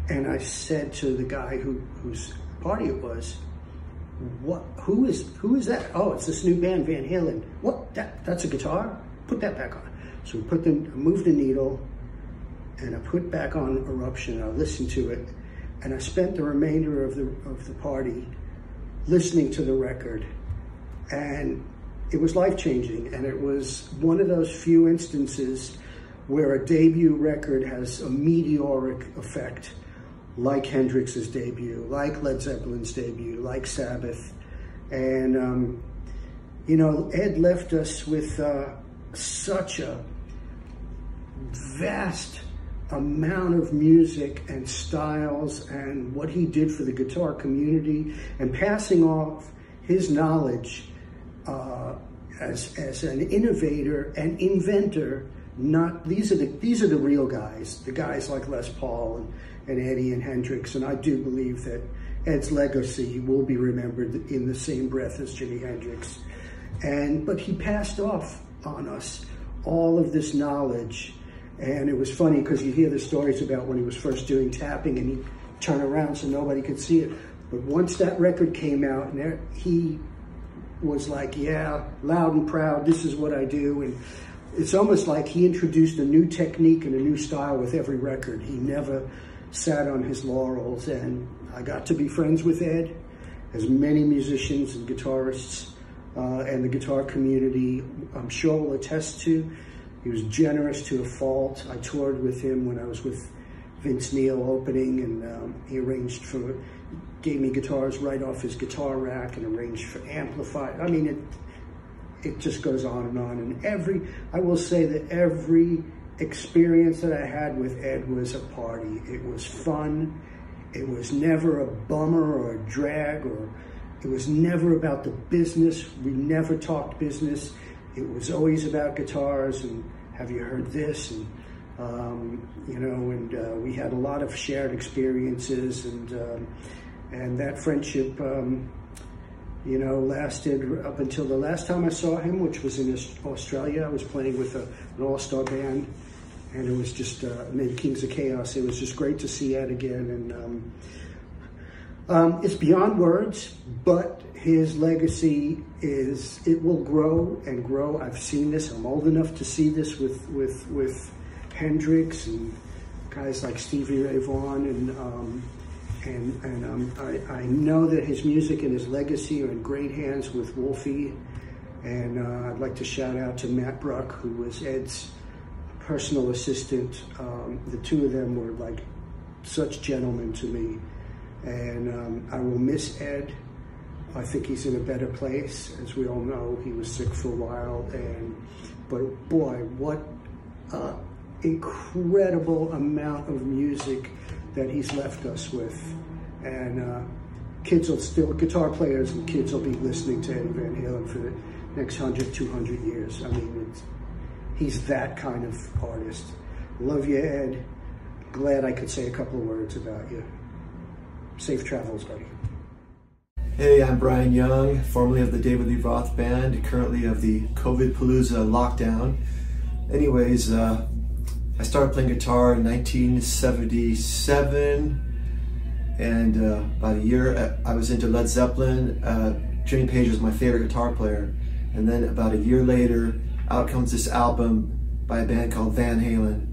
and I said to the guy who, whose party it was, what, who is, who is that? Oh, it's this new band, Van Halen. What, that, that's a guitar? Put that back on. So we put them, I moved the needle, and I put back on Eruption, and I listened to it, and I spent the remainder of the, of the party listening to the record, and it was life-changing, and it was one of those few instances where a debut record has a meteoric effect, like Hendrix's debut, like Led Zeppelin's debut, like Sabbath. And, um, you know, Ed left us with uh, such a vast amount of music and styles and what he did for the guitar community, and passing off his knowledge uh, as, as an innovator and inventor. Not, these are the, these are the real guys, the guys like Les Paul and, and Eddie and Hendrix. And I do believe that Ed's legacy will be remembered in the same breath as Jimi Hendrix. And, but he passed off on us all of this knowledge. And it was funny because you hear the stories about when he was first doing tapping and he'd turn around so nobody could see it. But once that record came out, and there, he was like, yeah, loud and proud, this is what I do. And it's almost like he introduced a new technique and a new style with every record. He never sat on his laurels, and I got to be friends with Ed, as many musicians and guitarists uh, and the guitar community, I'm sure, will attest to. He was generous to a fault. I toured with him when I was with Vince Neil opening, and um, he arranged for, gave me guitars right off his guitar rack and arranged for amplifiers. I mean, it, it just goes on and on. And every, I will say that every experience that I had with Ed was a party. It was fun. It was never a bummer or a drag, or it was never about the business. We never talked business. It was always about guitars and have you heard this? And, um, you know, and uh, we had a lot of shared experiences, and, um, and that friendship, um, you know, lasted up until the last time I saw him, which was in Australia. I was playing with a, an all-star band, and it was just, uh, named Kings of Chaos. It was just great to see Ed again. And um, um, it's beyond words, but his legacy is, it will grow and grow. I've seen this, I'm old enough to see this with, with, with Hendrix and guys like Stevie Ray Vaughan, and, um, And, and um, I, I know that his music and his legacy are in great hands with Wolfie. And uh, I'd like to shout out to Matt Brock, who was Ed's personal assistant. Um, the two of them were like such gentlemen to me. And um, I will miss Ed. I think he's in a better place. As we all know, he was sick for a while. And but boy, what uh, incredible amount of music that he's left us with. And uh, kids will still, guitar players and kids will be listening to Eddie Van Halen for the next one hundred, two hundred years. I mean, it's, he's that kind of artist. Love you, Ed. Glad I could say a couple of words about you. Safe travels, buddy. Hey, I'm Brian Young, formerly of the David Lee Roth Band, currently of the COVID-Palooza lockdown. Anyways, uh, I started playing guitar in nineteen seventy-seven, and uh, about a year I was into Led Zeppelin. Uh, Jimmy Page was my favorite guitar player, and then about a year later, out comes this album by a band called Van Halen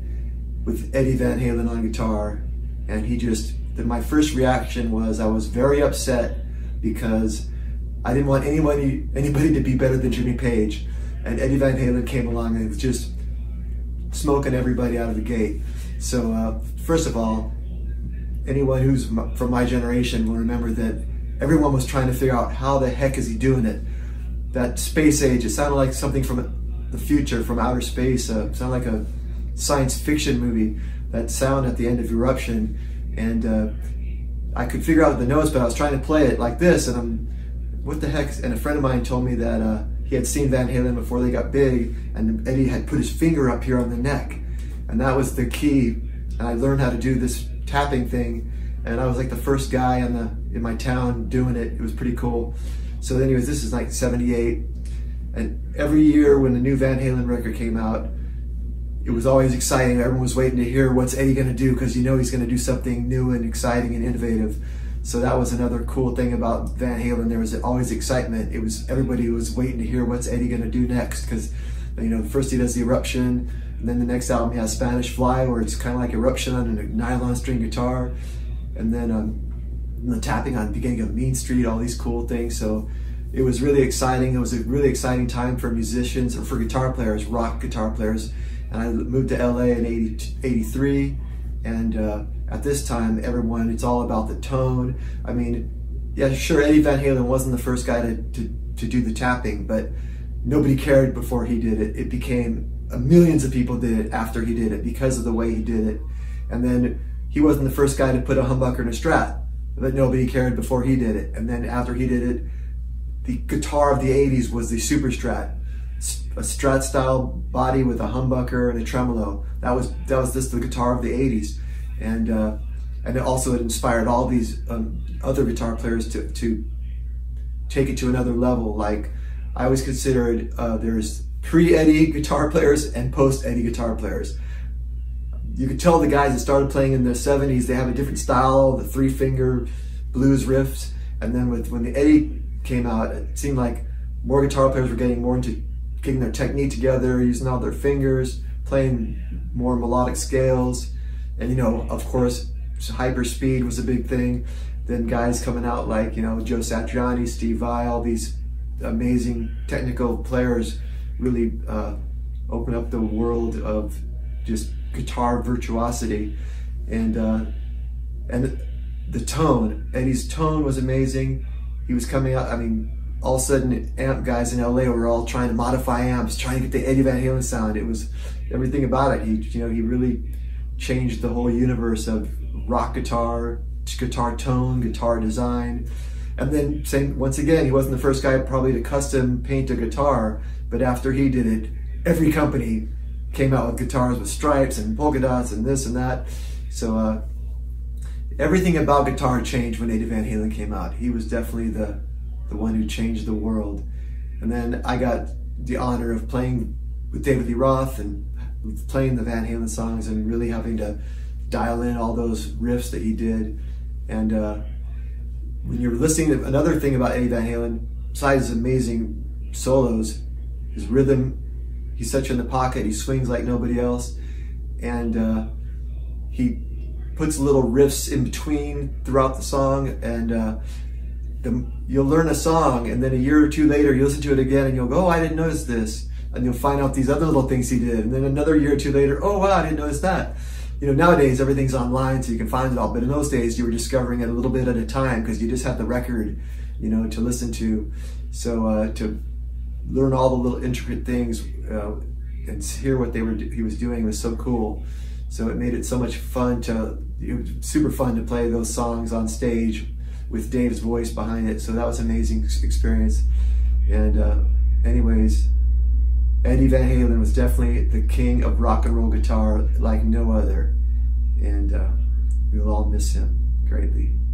with Eddie Van Halen on guitar, and he just, the, my first reaction was I was very upset because I didn't want anybody, anybody to be better than Jimmy Page, and Eddie Van Halen came along and it was just smoking everybody out of the gate. So uh, first of all, anyone who's m from my generation will remember that everyone was trying to figure out how the heck is he doing it. That space age, it sounded like something from the future, from outer space. Uh, it sounded like a science fiction movie, that sound at the end of Eruption. And uh, I could figure out the notes, but I was trying to play it like this, and I'm, what the heck? And a friend of mine told me that uh, he had seen Van Halen before they got big, and Eddie had put his finger up here on the neck, and that was the key. And I learned how to do this tapping thing, and I was like the first guy in the in my town doing it. It was pretty cool. So anyways, this is like seventy-eight, and every year when the new Van Halen record came out, it was always exciting. Everyone was waiting to hear what's Eddie gonna do, because you know he's gonna do something new and exciting and innovative. So that was another cool thing about Van Halen. There was always excitement. It was, everybody was waiting to hear what's Eddie gonna do next, because you know, first he does the Eruption, and then the next album he has Spanish Fly, where it's kind of like Eruption on a nylon string guitar, and then um, the tapping on the beginning of Mean Street, all these cool things. So it was really exciting. It was a really exciting time for musicians, or for guitar players, rock guitar players. And I moved to L A in eighty-three, and uh, at this time, everyone, it's all about the tone. I mean, yeah, sure, Eddie Van Halen wasn't the first guy to, to, to do the tapping, but nobody cared before he did it. It became, uh, millions of people did it after he did it because of the way he did it. And then he wasn't the first guy to put a humbucker in a Strat, but nobody cared before he did it. And then after he did it, the guitar of the eighties was the Super Strat, a Strat style body with a humbucker and a tremolo. That was, that was just the guitar of the eighties. And, uh, and it also it inspired all these um, other guitar players to, to take it to another level. Like, I always considered uh, there's pre-Eddie guitar players and post-Eddie guitar players. You could tell the guys that started playing in their seventies, they have a different style, the three-finger blues riffs. And then with, when the Eddie came out, it seemed like more guitar players were getting more into getting their technique together, using all their fingers, playing more melodic scales. And, you know, of course, hyper speed was a big thing. Then guys coming out like, you know, Joe Satriani, Steve Vai, all these amazing technical players really uh, open up the world of just guitar virtuosity. And, uh, and the tone, Eddie's tone was amazing. He was coming out, I mean, all of a sudden amp guys in L A were all trying to modify amps, trying to get the Eddie Van Halen sound. It was everything about it. He, you know, he really changed the whole universe of rock guitar, guitar tone, guitar design. And then same, once again, he wasn't the first guy probably to custom paint a guitar, but after he did it, every company came out with guitars with stripes and polka dots and this and that. So uh, everything about guitar changed when Eddie Van Halen came out. He was definitely the, the one who changed the world. And then I got the honor of playing with David Lee Roth and playing the Van Halen songs and really having to dial in all those riffs that he did. And uh, when you're listening to, another thing about Eddie Van Halen, besides his amazing solos, his rhythm, he's such in the pocket, he swings like nobody else. And uh, he puts little riffs in between throughout the song. And uh, the, you'll learn a song, and then a year or two later, you listen to it again and you'll go, oh, I didn't notice this. And you'll find out these other little things he did. And then another year or two later, oh wow, I didn't notice that. You know, nowadays everything's online so you can find it all. But in those days, you were discovering it a little bit at a time because you just had the record, you know, to listen to. So uh, to learn all the little intricate things uh, and hear what they were he was doing was so cool. So it made it so much fun to, it was super fun to play those songs on stage with Dave's voice behind it. So that was an amazing experience. And uh, anyways, Eddie Van Halen was definitely the king of rock and roll guitar like no other, and uh, we'll all miss him greatly.